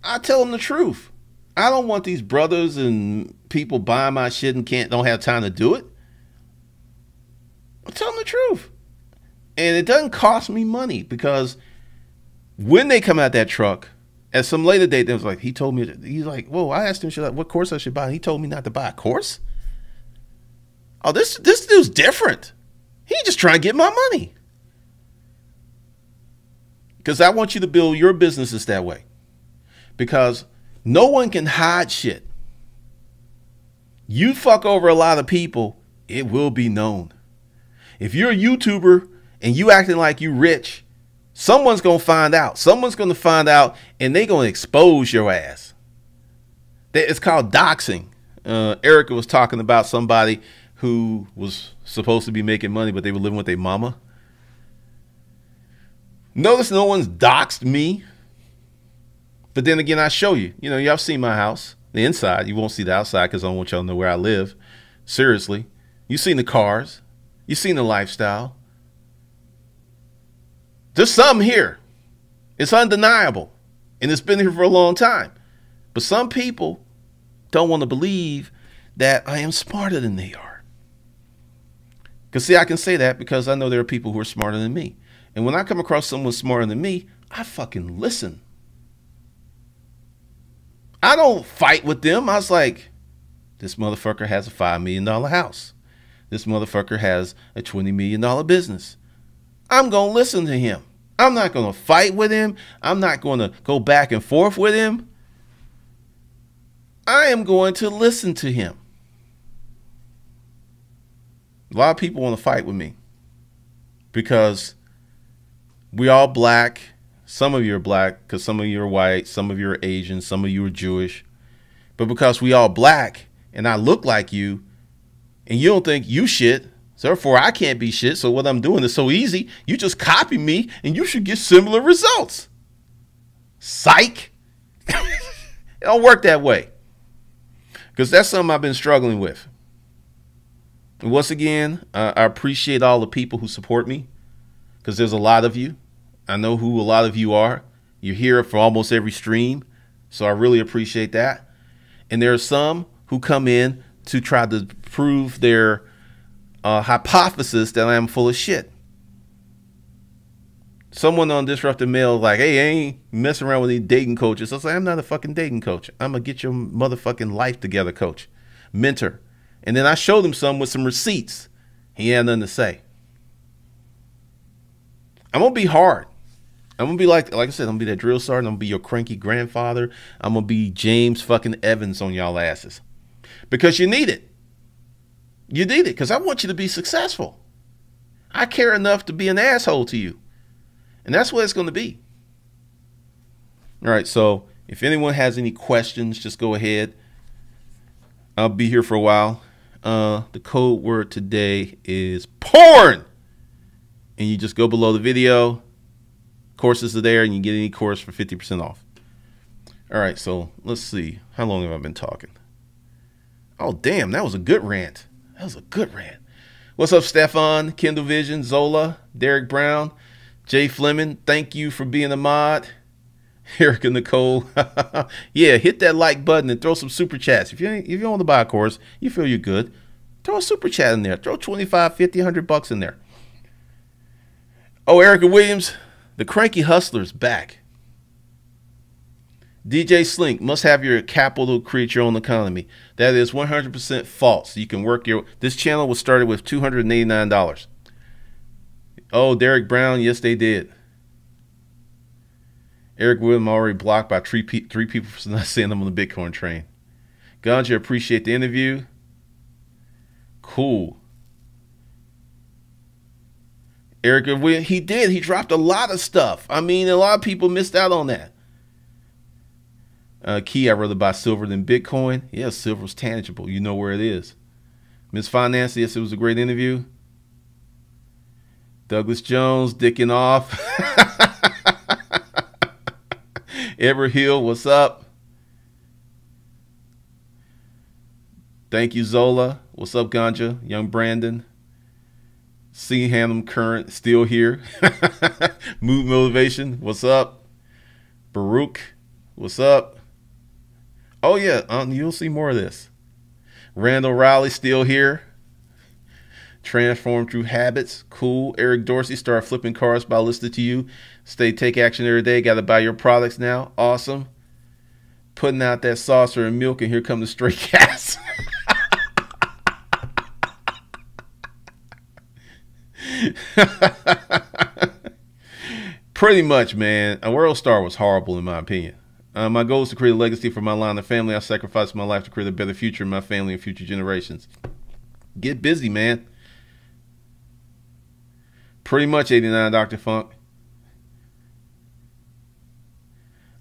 I tell them the truth. I don't want these brothers and people buying my shit and don't have time to do it. I tell them the truth. And it doesn't cost me money, because when they come out that truck, at some later date, they was like, he told me, he's like, whoa, I asked him what course I should buy. And he told me not to buy a course. Oh, this dude's different. He just trying to get my money. Because I want you to build your businesses that way. Because no one can hide shit. You fuck over a lot of people, it will be known. If you're a YouTuber and you acting like you rich, someone's going to find out. Someone's going to find out, and they're going to expose your ass. It's called doxing. Erica was talking about somebody who was supposed to be making money, but they were living with their mama. Notice no one's doxed me. But then again, I show you. You know, y'all have seen my house, the inside. You won't see the outside because I don't want y'all to know where I live. Seriously. You've seen the cars. You've seen the lifestyle. There's something here. It's undeniable. And it's been here for a long time. But some people don't want to believe that I am smarter than they are. Because, see, I can say that because I know there are people who are smarter than me. And when I come across someone smarter than me, I fucking listen. I don't fight with them. I was like, this motherfucker has a $5 million house. This motherfucker has a $20 million business. I'm going to listen to him. I'm not going to fight with him. I'm not going to go back and forth with him. I am going to listen to him. A lot of people want to fight with me because we all black. Some of you are black because some of you are white. Some of you are Asian. Some of you are Jewish. But because we all black and I look like you, and you don't think you shit, so therefore I can't be shit, so what I'm doing is so easy. You just copy me, and you should get similar results. Psych. It don't work that way. Because that's something I've been struggling with. And once again, I appreciate all the people who support me, because there's a lot of you. I know who a lot of you are. You're here for almost every stream, so I really appreciate that. And there are some who come in to try to prove their hypothesis that I am full of shit. Someone on Disruptive Mail like, hey, I ain't messing around with these dating coaches. I was like, I'm not a fucking dating coach. I'm going to get your motherfucking life together, coach, mentor. And then I showed him some with some receipts. He had nothing to say. I'm going to be hard. I'm going to be like I said, I'm going to be that drill sergeant. I'm going to be your cranky grandfather. I'm going to be James fucking Evans on y'all asses. Because you need it. You need it because I want you to be successful. I care enough to be an asshole to you. And that's what it's going to be. All right, so if anyone has any questions, just go ahead. I'll be here for a while. The code word today is porn. And you just go below the video. Courses are there, and you get any course for 50% off. All right, so let's see. How long have I been talking? Oh, damn, that was a good rant. That was a good rant. What's up, Stefan, Kendall Vision, Zola, Derek Brown, Jay Fleming, thank you for being a mod. Erica Nicole, yeah, hit that like button and throw some super chats. If you want to buy a course, you feel you're good, throw a super chat in there. Throw 25, 50, 100 bucks in there. Oh, Erica Williams, the cranky hustler's back. DJ Slink, must have your capital, create your own economy. That is 100% false. You can work your, this channel was started with $289. Oh, Derek Brown, yes they did. Eric William already blocked by three people for not seeing them on the Bitcoin train. Ganja, appreciate the interview. Cool. Erica William, he did. He dropped a lot of stuff. I mean, a lot of people missed out on that. Key, I'd rather buy silver than Bitcoin. Yeah, silver's tangible. You know where it is. Miss Finance, yes, it was a great interview. Douglas Jones, dicking off. Ever Hill, what's up? Thank you, Zola. What's up, Ganja? Young Brandon. C. Hannum Current, still here. Mood Motivation, what's up? Baruch, what's up? Oh, yeah, you'll see more of this. Randall Riley, still here. Transform through habits. Cool. Eric Dorsey, start flipping cars by listening to you. Stay, take action every day. Got to buy your products now. Awesome. Putting out that saucer and milk, and here come the stray cats. Pretty much, man. A World Star was horrible, in my opinion. My goal is to create a legacy for my line of family. I sacrificed my life to create a better future in my family and future generations. Get busy, man. Pretty much 89, Dr. Funk.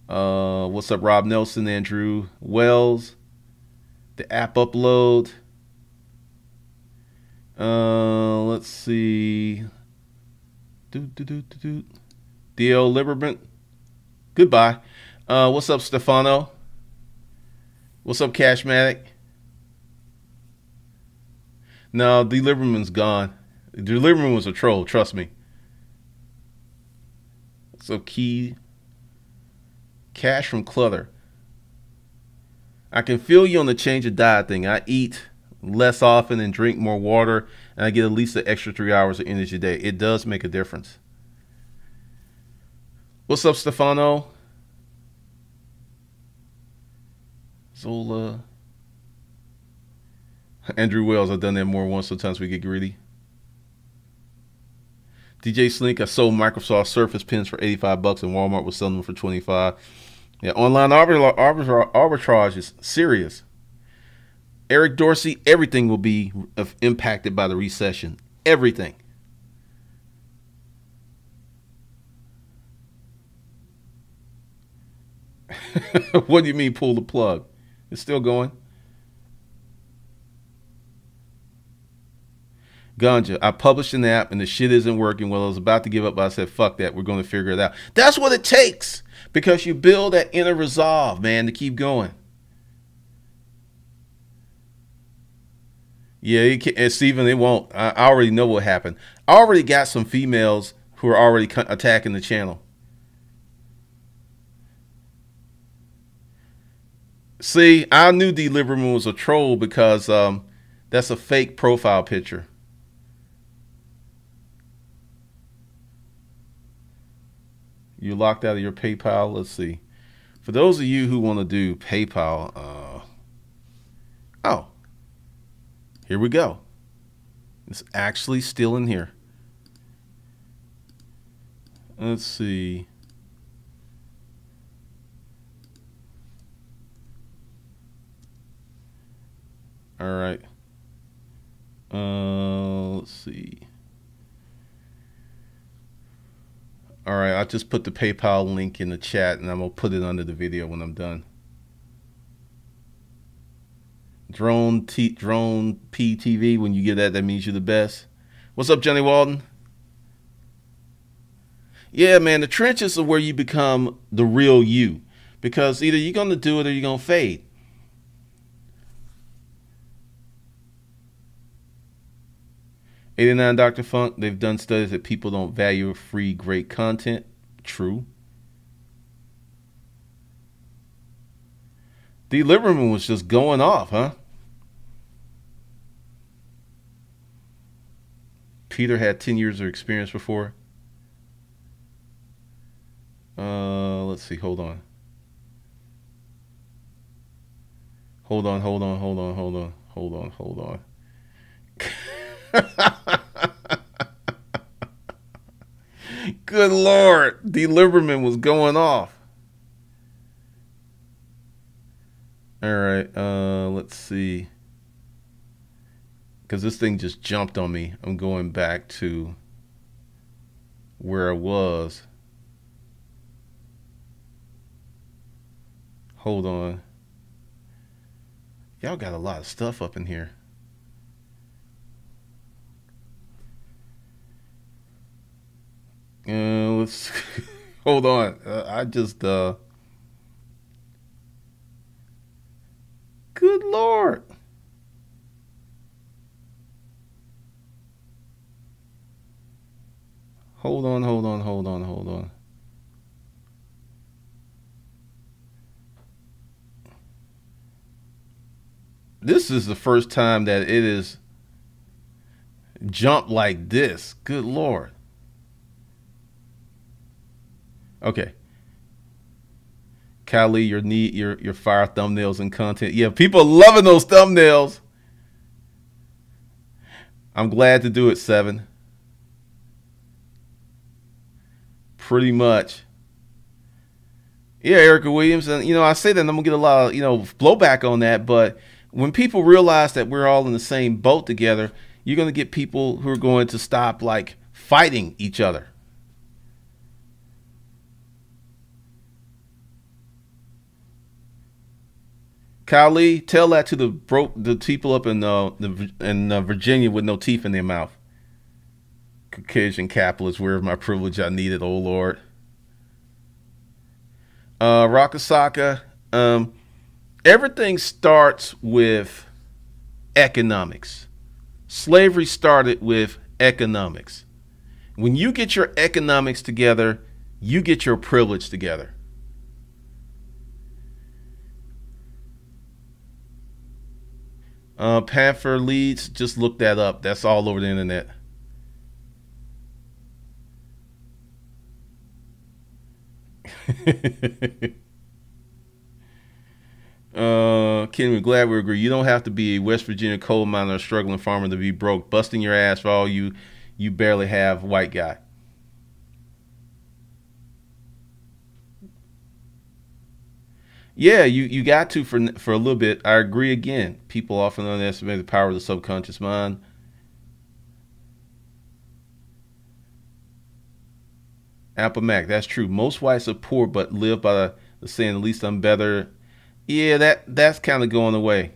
What's up, Rob Nelson, Andrew Wells, the app upload. Let's see. DL Liberman. Goodbye. What's up, Stefano? What's up, Cashmatic? No, the Liberman's gone. The Liberman was a troll, trust me. So Key Cash from Clutter. I can feel you on the change of diet thing. I eat less often and drink more water, and I get at least an extra 3 hours of energy a day. It does make a difference. What's up, Stefano? Zola. Andrew Wells, I've done that more once. Sometimes we get greedy. DJ Slink, I sold Microsoft Surface pins for 85 bucks and Walmart was selling them for 25. Yeah, online arbitrage is serious. Eric Dorsey, everything will be impacted by the recession. Everything. What do you mean pull the plug? It's still going. Ganja, I published an app and the shit isn't working. Well, I was about to give up, but I said, fuck that. We're going to figure it out. That's what it takes, because you build that inner resolve, man, to keep going. Yeah, you can't, and Steven, it won't. I already know what happened. I already got some females who are already attacking the channel. See, I knew D. Liberman was a troll because that's a fake profile picture. You're locked out of your PayPal. Let's see. For those of you who want to do PayPal, oh, here we go. It's actually still in here. Let's see. All right. Let's see. All right, I just put the PayPal link in the chat, and I'm going to put it under the video when I'm done. Drone PTV, when you get that, that means you're the best. What's up, Johnny Walden? Yeah, man, the trenches are where you become the real you, because either you're going to do it or you're going to fade. 89 Dr. Funk, they've done studies that people don't value free great content. True. D. Lieberman was just going off, huh? Peter had 10 years of experience before. Let's see. Hold on. Hold on, hold on, hold on, hold on, hold on, hold on. Good Lord, D. Lieberman was going off. All right, let's see, because this thing just jumped on me. I'm going back to where I was. Hold on, y'all got a lot of stuff up in here. Let's hold on. I just good Lord. Hold on, hold on, hold on, hold on. This is the first time that it is jumped like this. Good Lord. Okay. Kylie, your fire thumbnails and content. Yeah, people are loving those thumbnails. I'm glad to do it, Seven. Pretty much. Yeah, Erica Williams. And, you know, I say that and I'm going to get a lot of, you know, blowback on that. But when people realize that we're all in the same boat together, you're going to get people who are going to stop, like, fighting each other. Kylie, tell that to the people up in Virginia with no teeth in their mouth. Caucasian capitalist, where is my privilege? I need it, oh Lord. Rakasaka, everything starts with economics. Slavery started with economics. When you get your economics together, you get your privilege together. Panther Leads, just look that up. That's all over the internet. Ken, we're glad we agree. You don't have to be a West Virginia coal miner or struggling farmer to be broke, busting your ass for all you barely have white guy. Yeah, you got to for a little bit. I agree again. People often underestimate the power of the subconscious mind. Apple Mac, that's true. Most whites are poor but live by the saying, at least I'm better. Yeah, that's kind of going away.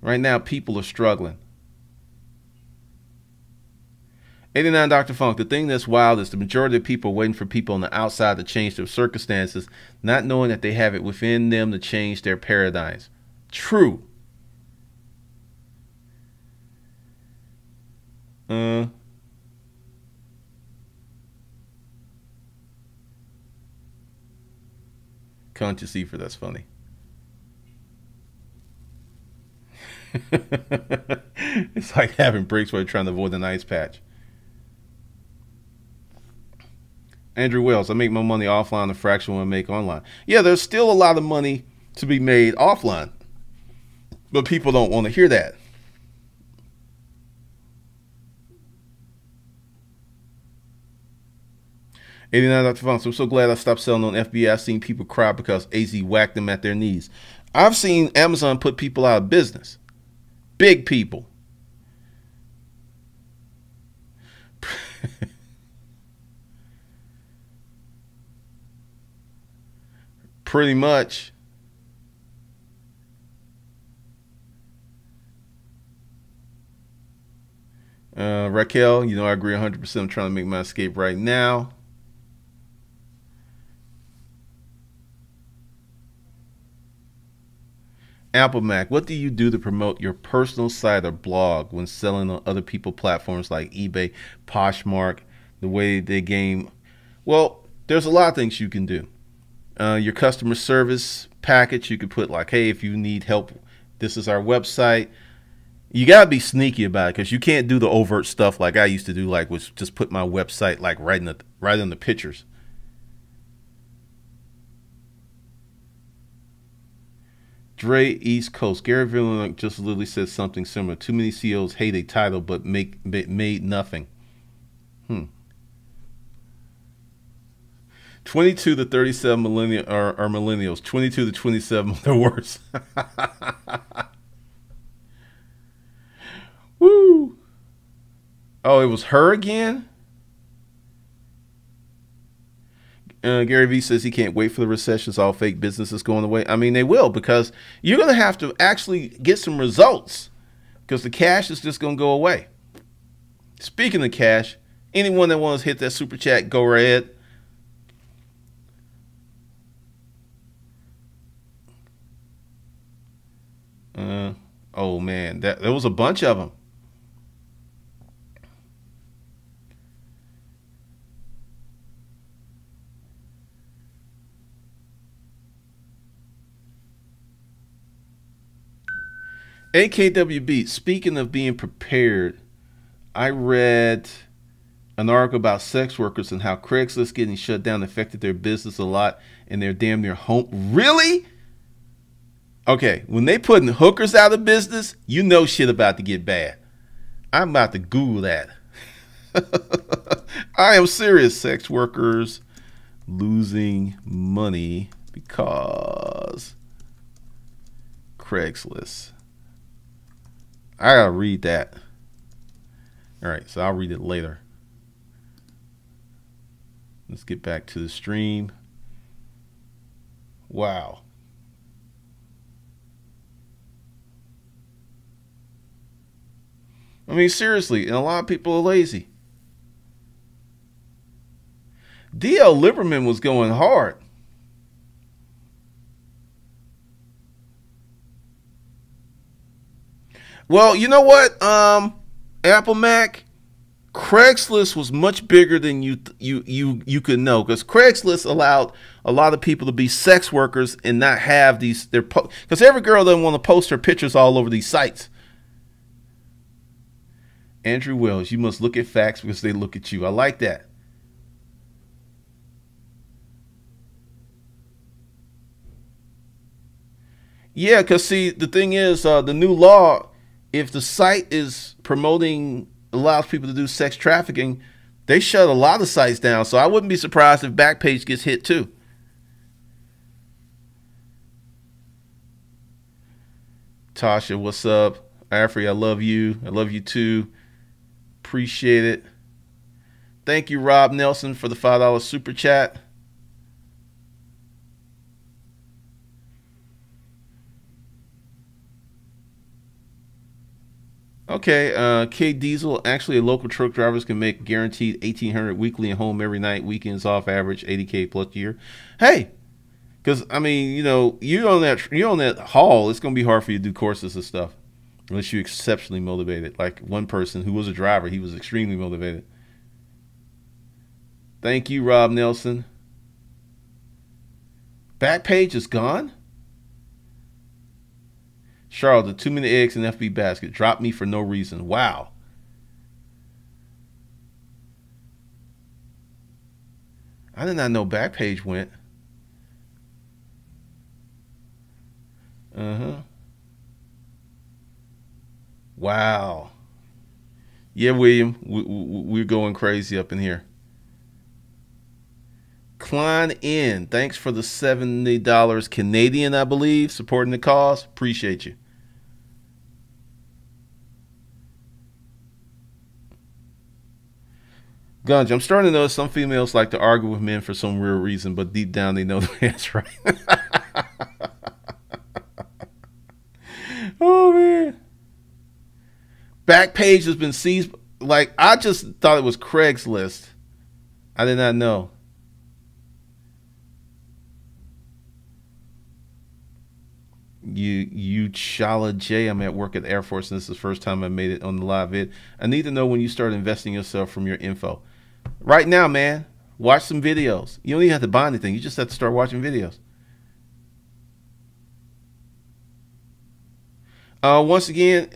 Right now, people are struggling. 89 Dr. Funk, the thing that's wild is the majority of people are waiting for people on the outside to change their circumstances, not knowing that they have it within them to change their paradigms. True. Conscious Eater, that's funny. It's like having breaks while you're trying to avoid an ice patch. Andrew Wells, I make my money offline, a fraction I make online. Yeah, there's still a lot of money to be made offline, but people don't want to hear that. $89 funds. I'm so glad I stopped selling on FBA. I've seen people cry because AZ whacked them at their knees. I've seen Amazon put people out of business. Big people. Pretty much. Raquel, you know, I agree 100%. I'm trying to make my escape right now. Apple Mac, what do you do to promote your personal site or blog when selling on other people's platforms like eBay, Poshmark, the way they game? Well, there's a lot of things you can do. Your customer service package, you could put like, hey, if you need help, this is our website. You got to be sneaky about it because you can't do the overt stuff like I used to do, like was just put my website like right in the pictures. Dre East Coast, Gary Villeneuve just literally said something similar. Too many CEOs hate a title but made nothing. 22 to 37 are millennials. 22 to 27 are the worst. Woo! Oh, it was her again? Gary V says he can't wait for the recessions, all fake businesses going away. I mean, they will, because you're going to have to actually get some results because the cash is just going to go away. Speaking of cash, anyone that wants to hit that super chat, go right ahead. Oh, man, there was a bunch of them. AKWB, speaking of being prepared, I read an article about sex workers and how Craigslist getting shut down affected their business a lot and they're damn near home. Really? Okay, when they putting hookers out of business, you know shit about to get bad. I'm about to Google that. I am serious. Sex workers losing money because Craigslist. I gotta read that. All right, so I'll read it later. Let's get back to the stream. Wow. I mean, seriously, and a lot of people are lazy. D.L. Lieberman was going hard. Well, you know what, Apple Mac, Craigslist was much bigger than you could know, because Craigslist allowed a lot of people to be sex workers and not have these, because every girl doesn't want to post her pictures all over these sites. Andrew Wells, you must look at facts because they look at you. I like that. Yeah, because see, the thing is, the new law, if the site is promoting, allows people to do sex trafficking, they shut a lot of sites down. So I wouldn't be surprised if Backpage gets hit too. Tasha, what's up? Afri, I love you. I love you too. Appreciate it. Thank you, Rob Nelson, for the $5 super chat. Okay, K Diesel, actually, local truck drivers can make guaranteed $1,800 weekly and home every night, weekends off, average $80K plus year. Hey, because I mean, you know, you're on that haul. It's gonna be hard for you to do courses and stuff unless you're exceptionally motivated. Like one person who was a driver, he was extremely motivated. Thank you, Rob Nelson. Backpage is gone. Charlotte, too many eggs in FB basket. Dropped me for no reason. Wow. I did not know Backpage went. Wow. Yeah, William, we're going crazy up in here. Klein N, thanks for the $70 Canadian, I believe, supporting the cause. Appreciate you. Gunge, I'm starting to notice some females like to argue with men for some real reason, but deep down they know that's right. Oh, man. Backpage has been seized. Like, I just thought it was Craigslist. I did not know. you Shala J, I'm at work at the Air Force, and this is the first time I made it on the live vid. I need to know when you start investing yourself from your info. Right now, man, watch some videos. You don't even have to buy anything. You just have to start watching videos. Once again,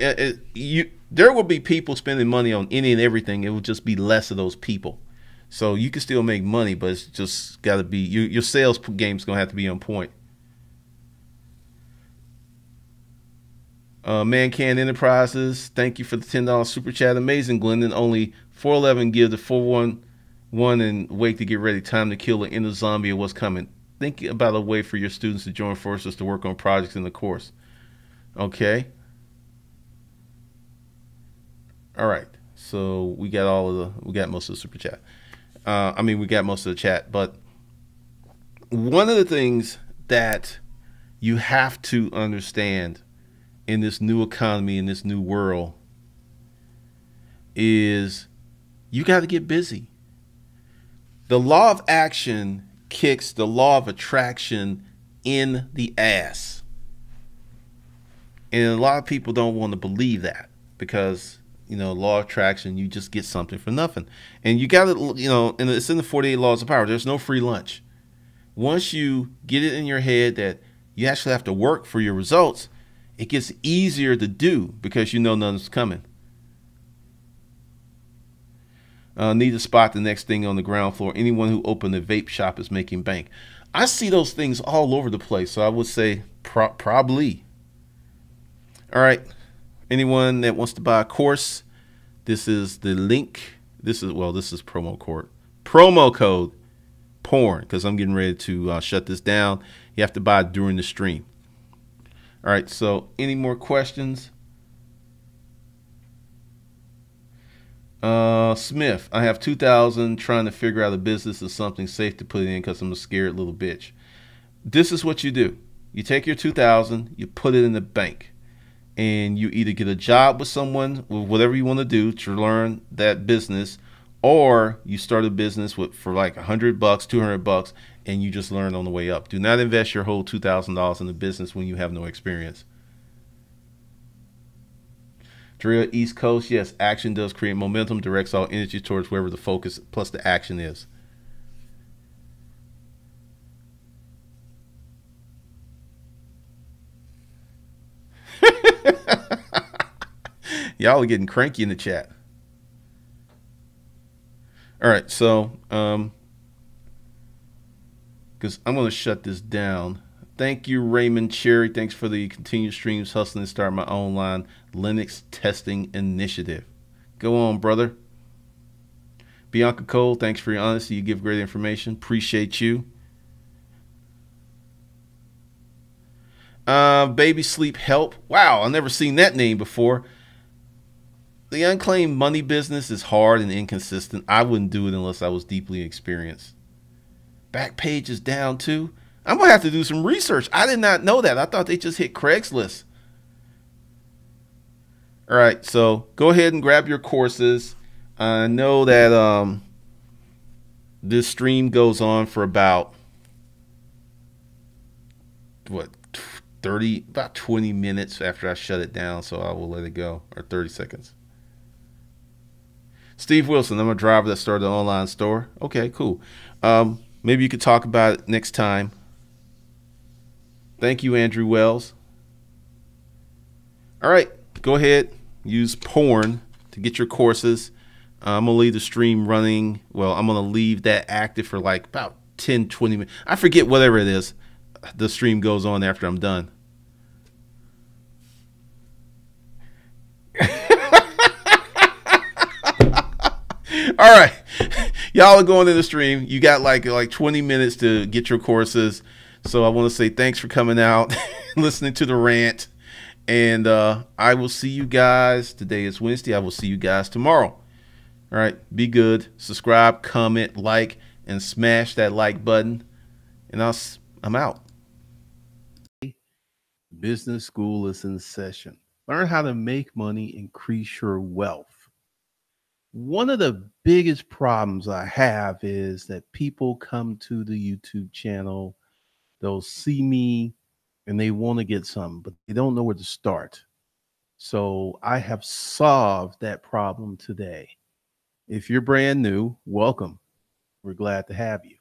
there will be people spending money on any and everything. It will just be less of those people. So you can still make money, but it's just got to be, your sales game's going to have to be on point. Mancan Enterprises, thank you for the $10 super chat. Amazing, Glendon. Only 411 give the 411 and wait to get ready. Time to kill the end of zombie and what's coming. Think about a way for your students to join forces to work on projects in the course. Okay. All right. So we got most of the super chat. We got most of the chat, but one of the things that you have to understand in this new economy, in this new world, is you got to get busy. The law of action kicks the law of attraction in the ass. And a lot of people don't want to believe that because, you know, law of attraction, you just get something for nothing. And you got to, you know, and it's in the 48 laws of power. There's no free lunch. Once you get it in your head that you actually have to work for your results, it gets easier to do because you know nothing's coming. Need to spot the next thing on the ground floor. Anyone who opened a vape shop is making bank. I see those things all over the place, so I would say probably. All right. Anyone that wants to buy a course, this is the link. This is promo code porn, because I'm getting ready to shut this down. You have to buy it during the stream. All right, so any more questions? Smith, I have 2,000 trying to figure out a business is something safe to put in because I'm a scared little bitch. This is what you do. You take your 2,000, you put it in the bank, and you either get a job with someone with whatever you want to do to learn that business, or you start a business for like $100, $200, and you just learn on the way up. Do not invest your whole $2,000 in the business when you have no experience. Drill East Coast, yes, action does create momentum, directs all energy towards wherever the focus plus the action is. Y'all are getting cranky in the chat. All right, so because I'm going to shut this down. Thank you, Raymond Cherry. Thanks for the continued streams. Hustling to start my online Linux testing initiative. Go on, brother. Bianca Cole, thanks for your honesty. You give great information. Appreciate you. Baby Sleep Help. Wow, I've never seen that name before. The unclaimed money business is hard and inconsistent. I wouldn't do it unless I was deeply experienced. Backpage is down too. I'm going to have to do some research. I did not know that. I thought they just hit Craigslist. All right, so go ahead and grab your courses. I know that this stream goes on for about, what, 30, about 20 minutes after I shut it down, so I will let it go, or 30 seconds. Steve Wilson, I'm a driver that started an online store. Okay, cool. Maybe you could talk about it next time. Thank you, Andrew Wells. All right, go ahead. Use porn to get your courses. I'm going to leave the stream running. Well, I'm going to leave that active for like about 10, 20 minutes. I forget whatever it is. The stream goes on after I'm done. All right, y'all are going in the stream. You got like 20 minutes to get your courses. So I want to say thanks for coming out, listening to the rant. And I will see you guys. Today is Wednesday. I will see you guys tomorrow. All right, be good. Subscribe, comment, like, and smash that like button. And I'm out. Business school is in session. Learn how to make money, increase your wealth. One of the biggest problems I have is that people come to the YouTube channel, they'll see me, and they want to get some, but they don't know where to start. So I have solved that problem today. If you're brand new, welcome. We're glad to have you.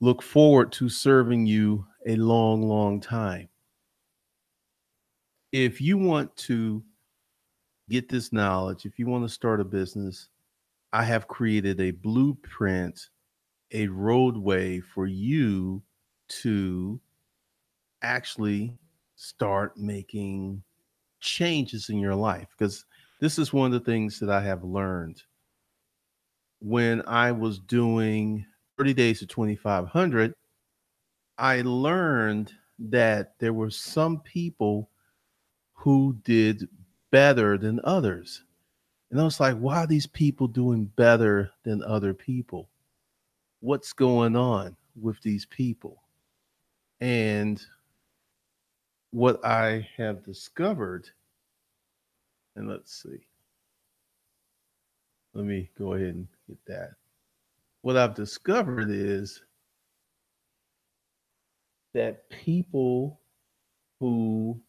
Look forward to serving you a long, long time. If you want to get this knowledge, if you want to start a business, I have created a blueprint, a roadway for you to actually start making changes in your life. Because this is one of the things that I have learned when I was doing 30 days to 2,500. I learned that there were some people who did better than others. And I was like, why are these people doing better than other people? What's going on with these people? And what I have discovered, and let's see, let me go ahead and get that. What I've discovered is that people who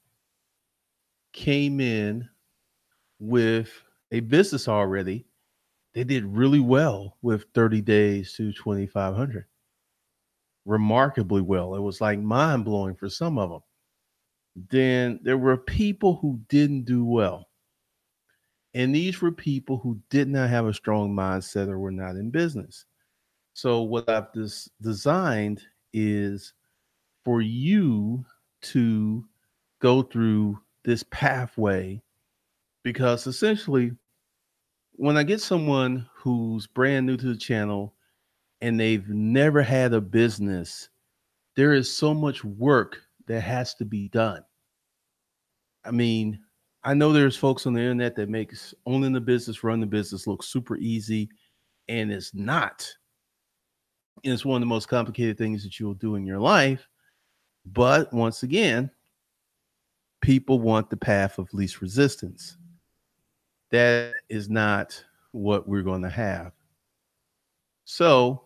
came in with a business already, they did really well with 30 days to 2,500. Remarkably well. It was like mind blowing for some of them. Then there were people who didn't do well. And these were people who did not have a strong mindset or were not in business. So what I've designed is for you to go through this pathway, because essentially when I get someone who's brand new to the channel and they've never had a business, there is so much work that has to be done. I mean, I know there's folks on the internet that makes owning the business, run the business look super easy, and it's not. And it's one of the most complicated things that you'll do in your life. But once again, people want the path of least resistance. That is not what we're going to have. So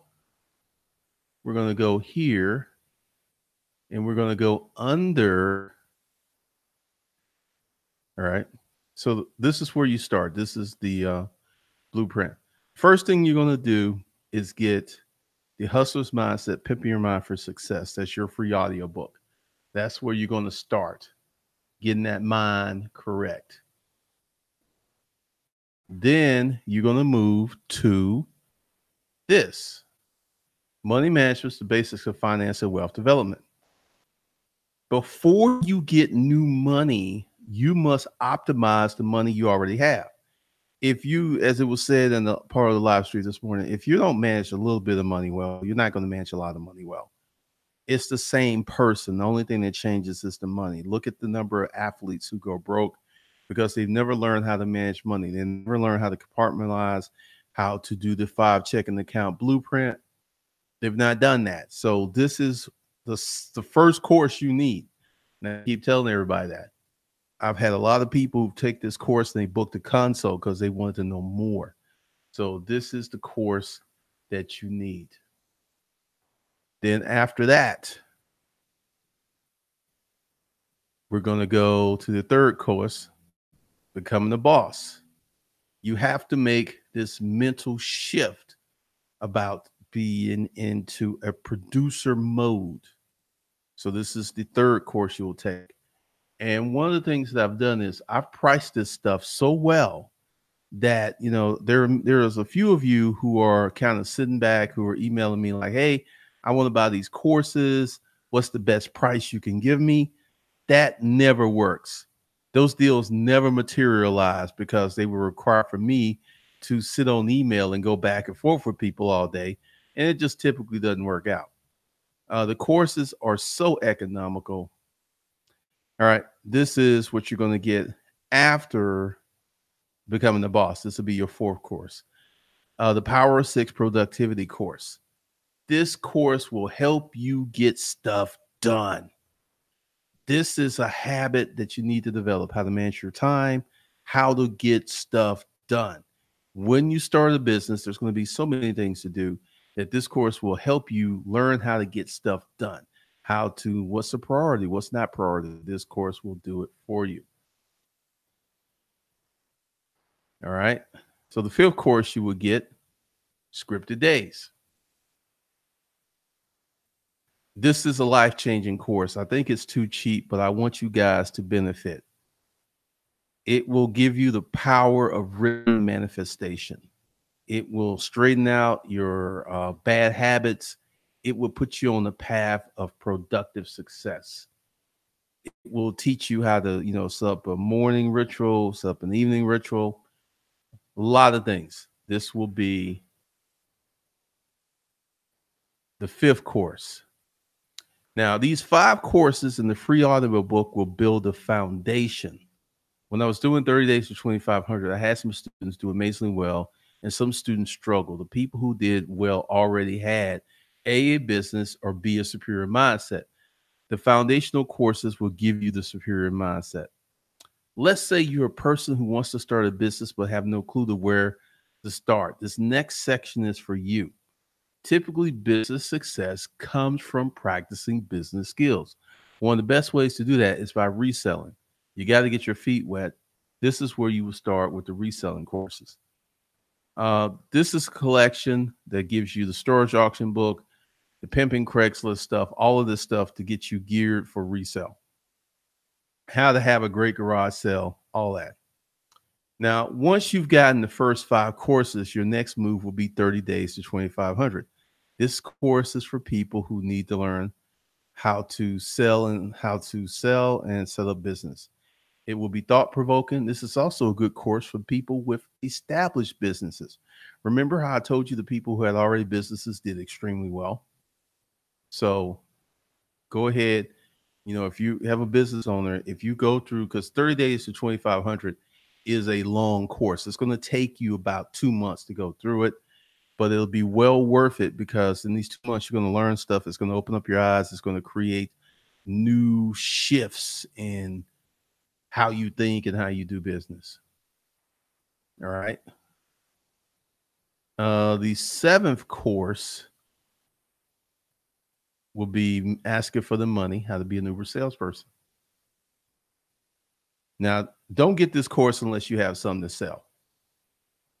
we're going to go here and we're going to go under. All right. So this is where you start. This is the blueprint. First thing you're going to do is get the Hustler's Mindset, Pimping Your Mind for Success. That's your free audio book. That's where you're going to start getting that mind correct. Then you're going to move to this money management, the basics of finance and wealth development. Before you get new money, you must optimize the money you already have. If you, as it was said in the part of the live stream this morning, if you don't manage a little bit of money well, you're not going to manage a lot of money well. It's the same person. The only thing that changes is the money. Look at the number of athletes who go broke because they've never learned how to manage money. They never learned how to compartmentalize, how to do the 5 checking account blueprint. They've not done that. So this is the first course you need. And I keep telling everybody that. I've had a lot of people who take this course and they booked a consult because they wanted to know more. So this is the course that you need. Then after that, we're going to go to the third course, Becoming the Boss. You have to make this mental shift about being into a producer mode. So this is the third course you will take. And one of the things that I've done is I've priced this stuff so well that, you know, there is a few of you who are kind of sitting back, who are emailing me like, hey, I want to buy these courses. What's the best price you can give me? That never works. Those deals never materialize because they were required for me to sit on email and go back and forth with people all day. And it just typically doesn't work out. The courses are so economical. All right. This is what you're going to get after Becoming the Boss. This will be your fourth course. The Power of 6 Productivity course. This course will help you get stuff done. This is a habit that you need to develop, how to manage your time, how to get stuff done. When you start a business, there's going to be so many things to do that this course will help you learn how to get stuff done, how to, what's a priority, what's not priority. This course will do it for you. All right. So the fifth course, you will get scripted days. This is a life-changing course. I think it's too cheap, but I want you guys to benefit. It will give you the power of written manifestation. It will straighten out your bad habits. It will put you on the path of productive success. It will teach you how to, you know, set up a morning ritual, set up an evening ritual, a lot of things. This will be the fifth course. Now, these five courses in the free audio book will build a foundation. When I was doing 30 days to 2,500, I had some students do amazingly well, and some students struggle. The people who did well already had A, business, or B, a superior mindset. The foundational courses will give you the superior mindset. Let's say you're a person who wants to start a business but have no clue to where to start. This next section is for you. Typically, business success comes from practicing business skills. One of the best ways to do that is by reselling. You got to get your feet wet. This is where you will start with the reselling courses. This is a collection that gives you the storage auction book, the pimping Craigslist stuff, all of this stuff to get you geared for resale. How to have a great garage sale, all that. Now, once you've gotten the first five courses, your next move will be 30 days to 2,500. This course is for people who need to learn how to sell and set up business. It will be thought-provoking. This is also a good course for people with established businesses. Remember how I told you the people who had already businesses did extremely well? So go ahead. You know, if you have a business owner, if you go through, because 30 days to 2,500 is a long course. It's going to take you about 2 months to go through it, but it'll be well worth it, because in these 2 months, you're going to learn stuff. It's going to open up your eyes. It's going to create new shifts in how you think and how you do business. All right. The seventh course will be asking for the money, how to be an Uber salesperson. Now, don't get this course unless you have something to sell.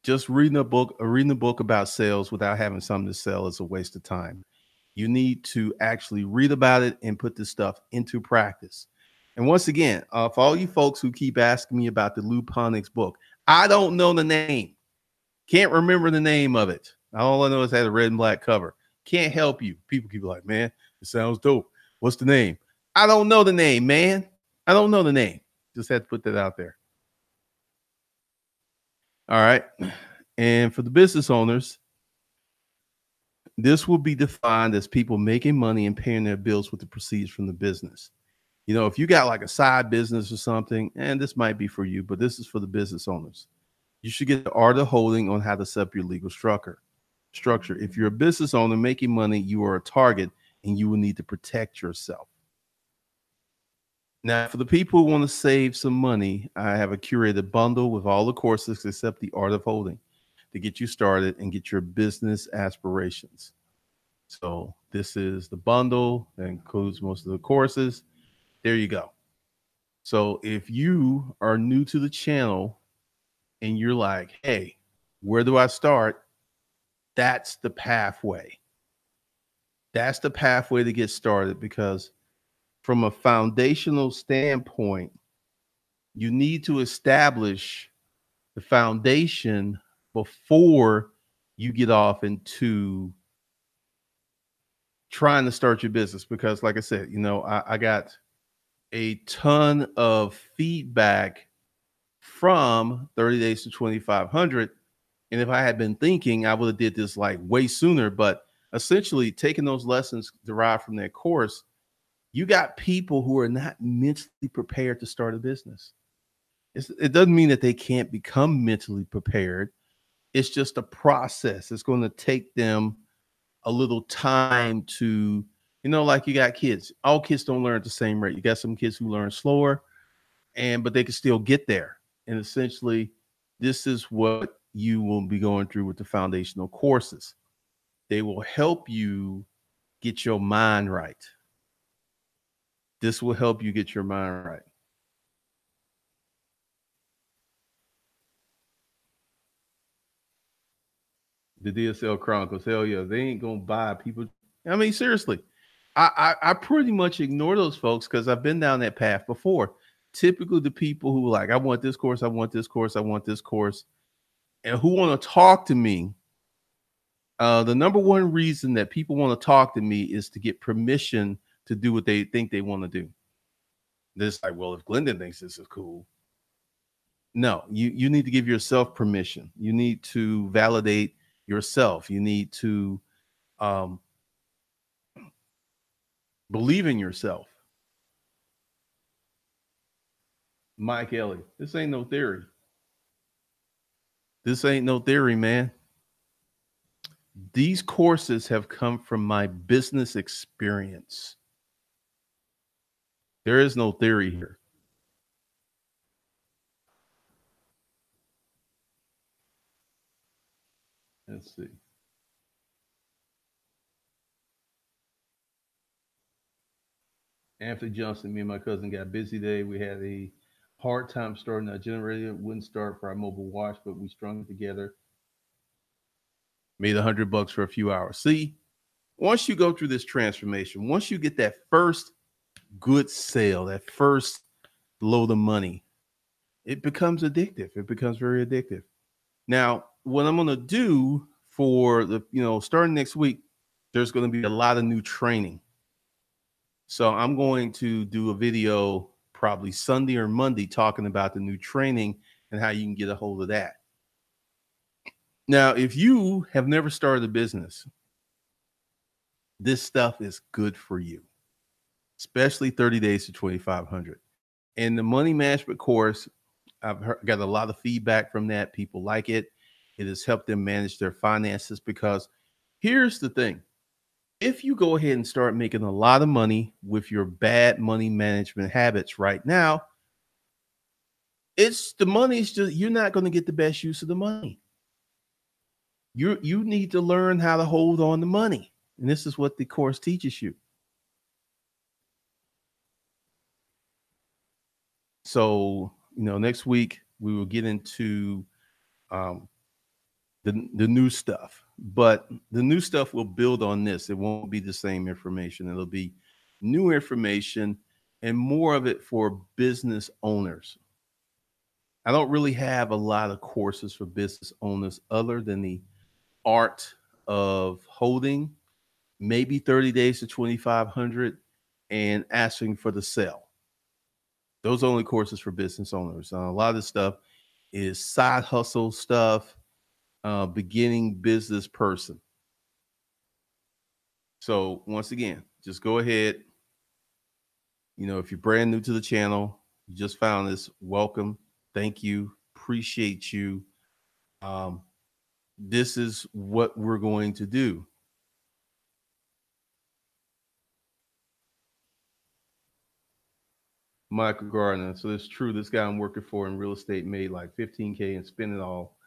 Just reading a book about sales without having something to sell is a waste of time. You need to actually read about it and put this stuff into practice. And once again, for all you folks who keep asking me about the Lou Ponix book, I don't know the name. Can't remember the name of it. All I know is it had a red and black cover. Can't help you. People keep like, man, it sounds dope. What's the name? I don't know the name, man. I don't know the name. Just had to put that out there. All right. And for the business owners, this will be defined as people making money and paying their bills with the proceeds from the business. You know, if you got like a side business or something, and this might be for you, but this is for the business owners. You should get the art of holding on how to set up your legal structure. If you're a business owner making money, you are a target and you will need to protect yourself. Now, for the people who want to save some money, I have a curated bundle with all the courses except the Art of Holding to get you started and get your business aspirations. So this is the bundle that includes most of the courses. There you go. So if you are new to the channel and you're like, hey, where do I start? That's the pathway. That's the pathway to get started, because from a foundational standpoint, you need to establish the foundation before you get off into trying to start your business. Because like I said, you know, I got a ton of feedback from 30 days to 2,500. And if I had been thinking, I would have did this like way sooner, but essentially taking those lessons derived from that course, you got people who are not mentally prepared to start a business. It doesn't mean that they can't become mentally prepared. It's just a process. It's going to take them a little time to, you know, like you got kids. All kids don't learn at the same rate. You got some kids who learn slower, but they can still get there. And essentially, this is what you will be going through with the foundational courses. They will help you get your mind right. This will help you get your mind right. The DSL Chronicles, hell yeah, they ain't gonna buy people. I mean, seriously, I pretty much ignore those folks because I've been down that path before. Typically, the people who like, I want this course, I want this course, I want this course, and who want to talk to me. The number one reason that people want to talk to me is to get permission to do what they think they want to do. This, like, well, if Glendon thinks this is cool. No, you need to give yourself permission. You need to validate yourself. You need to believe in yourself. Mike Ellie, this ain't no theory. This ain't no theory, man. These courses have come from my business experience. There is no theory here. Let's see. Anthony Johnson, me and my cousin got busy today. We had a hard time starting our generator. It wouldn't start for our mobile watch, but we strung it together. Made $100 for a few hours. See, once you go through this transformation, once you get that first good sale, that first load of money, it becomes addictive. It becomes very addictive. Now, what I'm going to do for the, starting next week, there's going to be a lot of new training. So I'm going to do a video probably Sunday or Monday talking about the new training and how you can get a hold of that. Now, if you have never started a business, this stuff is good for you, especially 30 days to 2,500. And the money management course, I've got a lot of feedback from that. People like it. It has helped them manage their finances because here's the thing. If you go ahead and start making a lot of money with your bad money management habits right now, it's the money's just, you're not going to get the best use of the money. You need to learn how to hold on to money. And this is what the course teaches you. So, next week we will get into the new stuff. But the new stuff will build on this. It won't be the same information. It'll be new information and more of it for business owners. I don't really have a lot of courses for business owners other than the art of holding, maybe 30 days to 2,500 and asking for the sale. Those are only courses for business owners. A lot of this stuff is side hustle stuff, beginning business person. So once again, just go ahead. If you're brand new to the channel, you just found this, welcome. Thank you. Appreciate you. This is what we're going to do. Michael Gardner. So it's true. This guy I'm working for in real estate made like $15K and spent it all.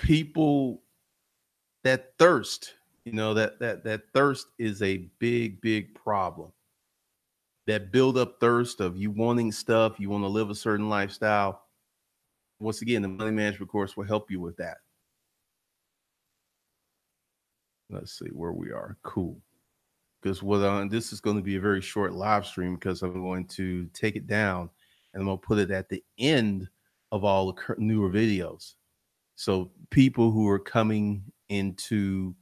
People, that thirst, that thirst is a big, big problem. That build up thirst of you wanting stuff, you want to live a certain lifestyle. Once again, the money management course will help you with that. Let's see where we are. Cool. Because this is going to be a very short live stream because I'm going to take it down and I'm going to put it at the end of all the newer videos. So people who are coming into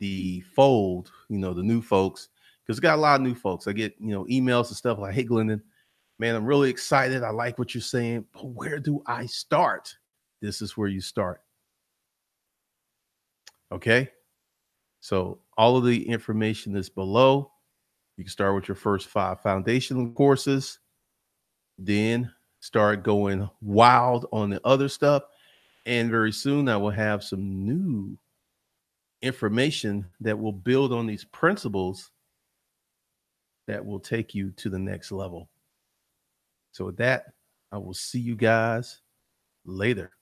the fold, the new folks, because I got a lot of new folks. I get, emails and stuff like, hey, Glendon, man, I'm really excited. I like what you're saying, but where do I start? This is where you start. Okay. So all of the information is below. You can start with your first 5 foundational courses, then start going wild on the other stuff. And very soon I will have some new information that will build on these principles that will take you to the next level. So with that, I will see you guys later.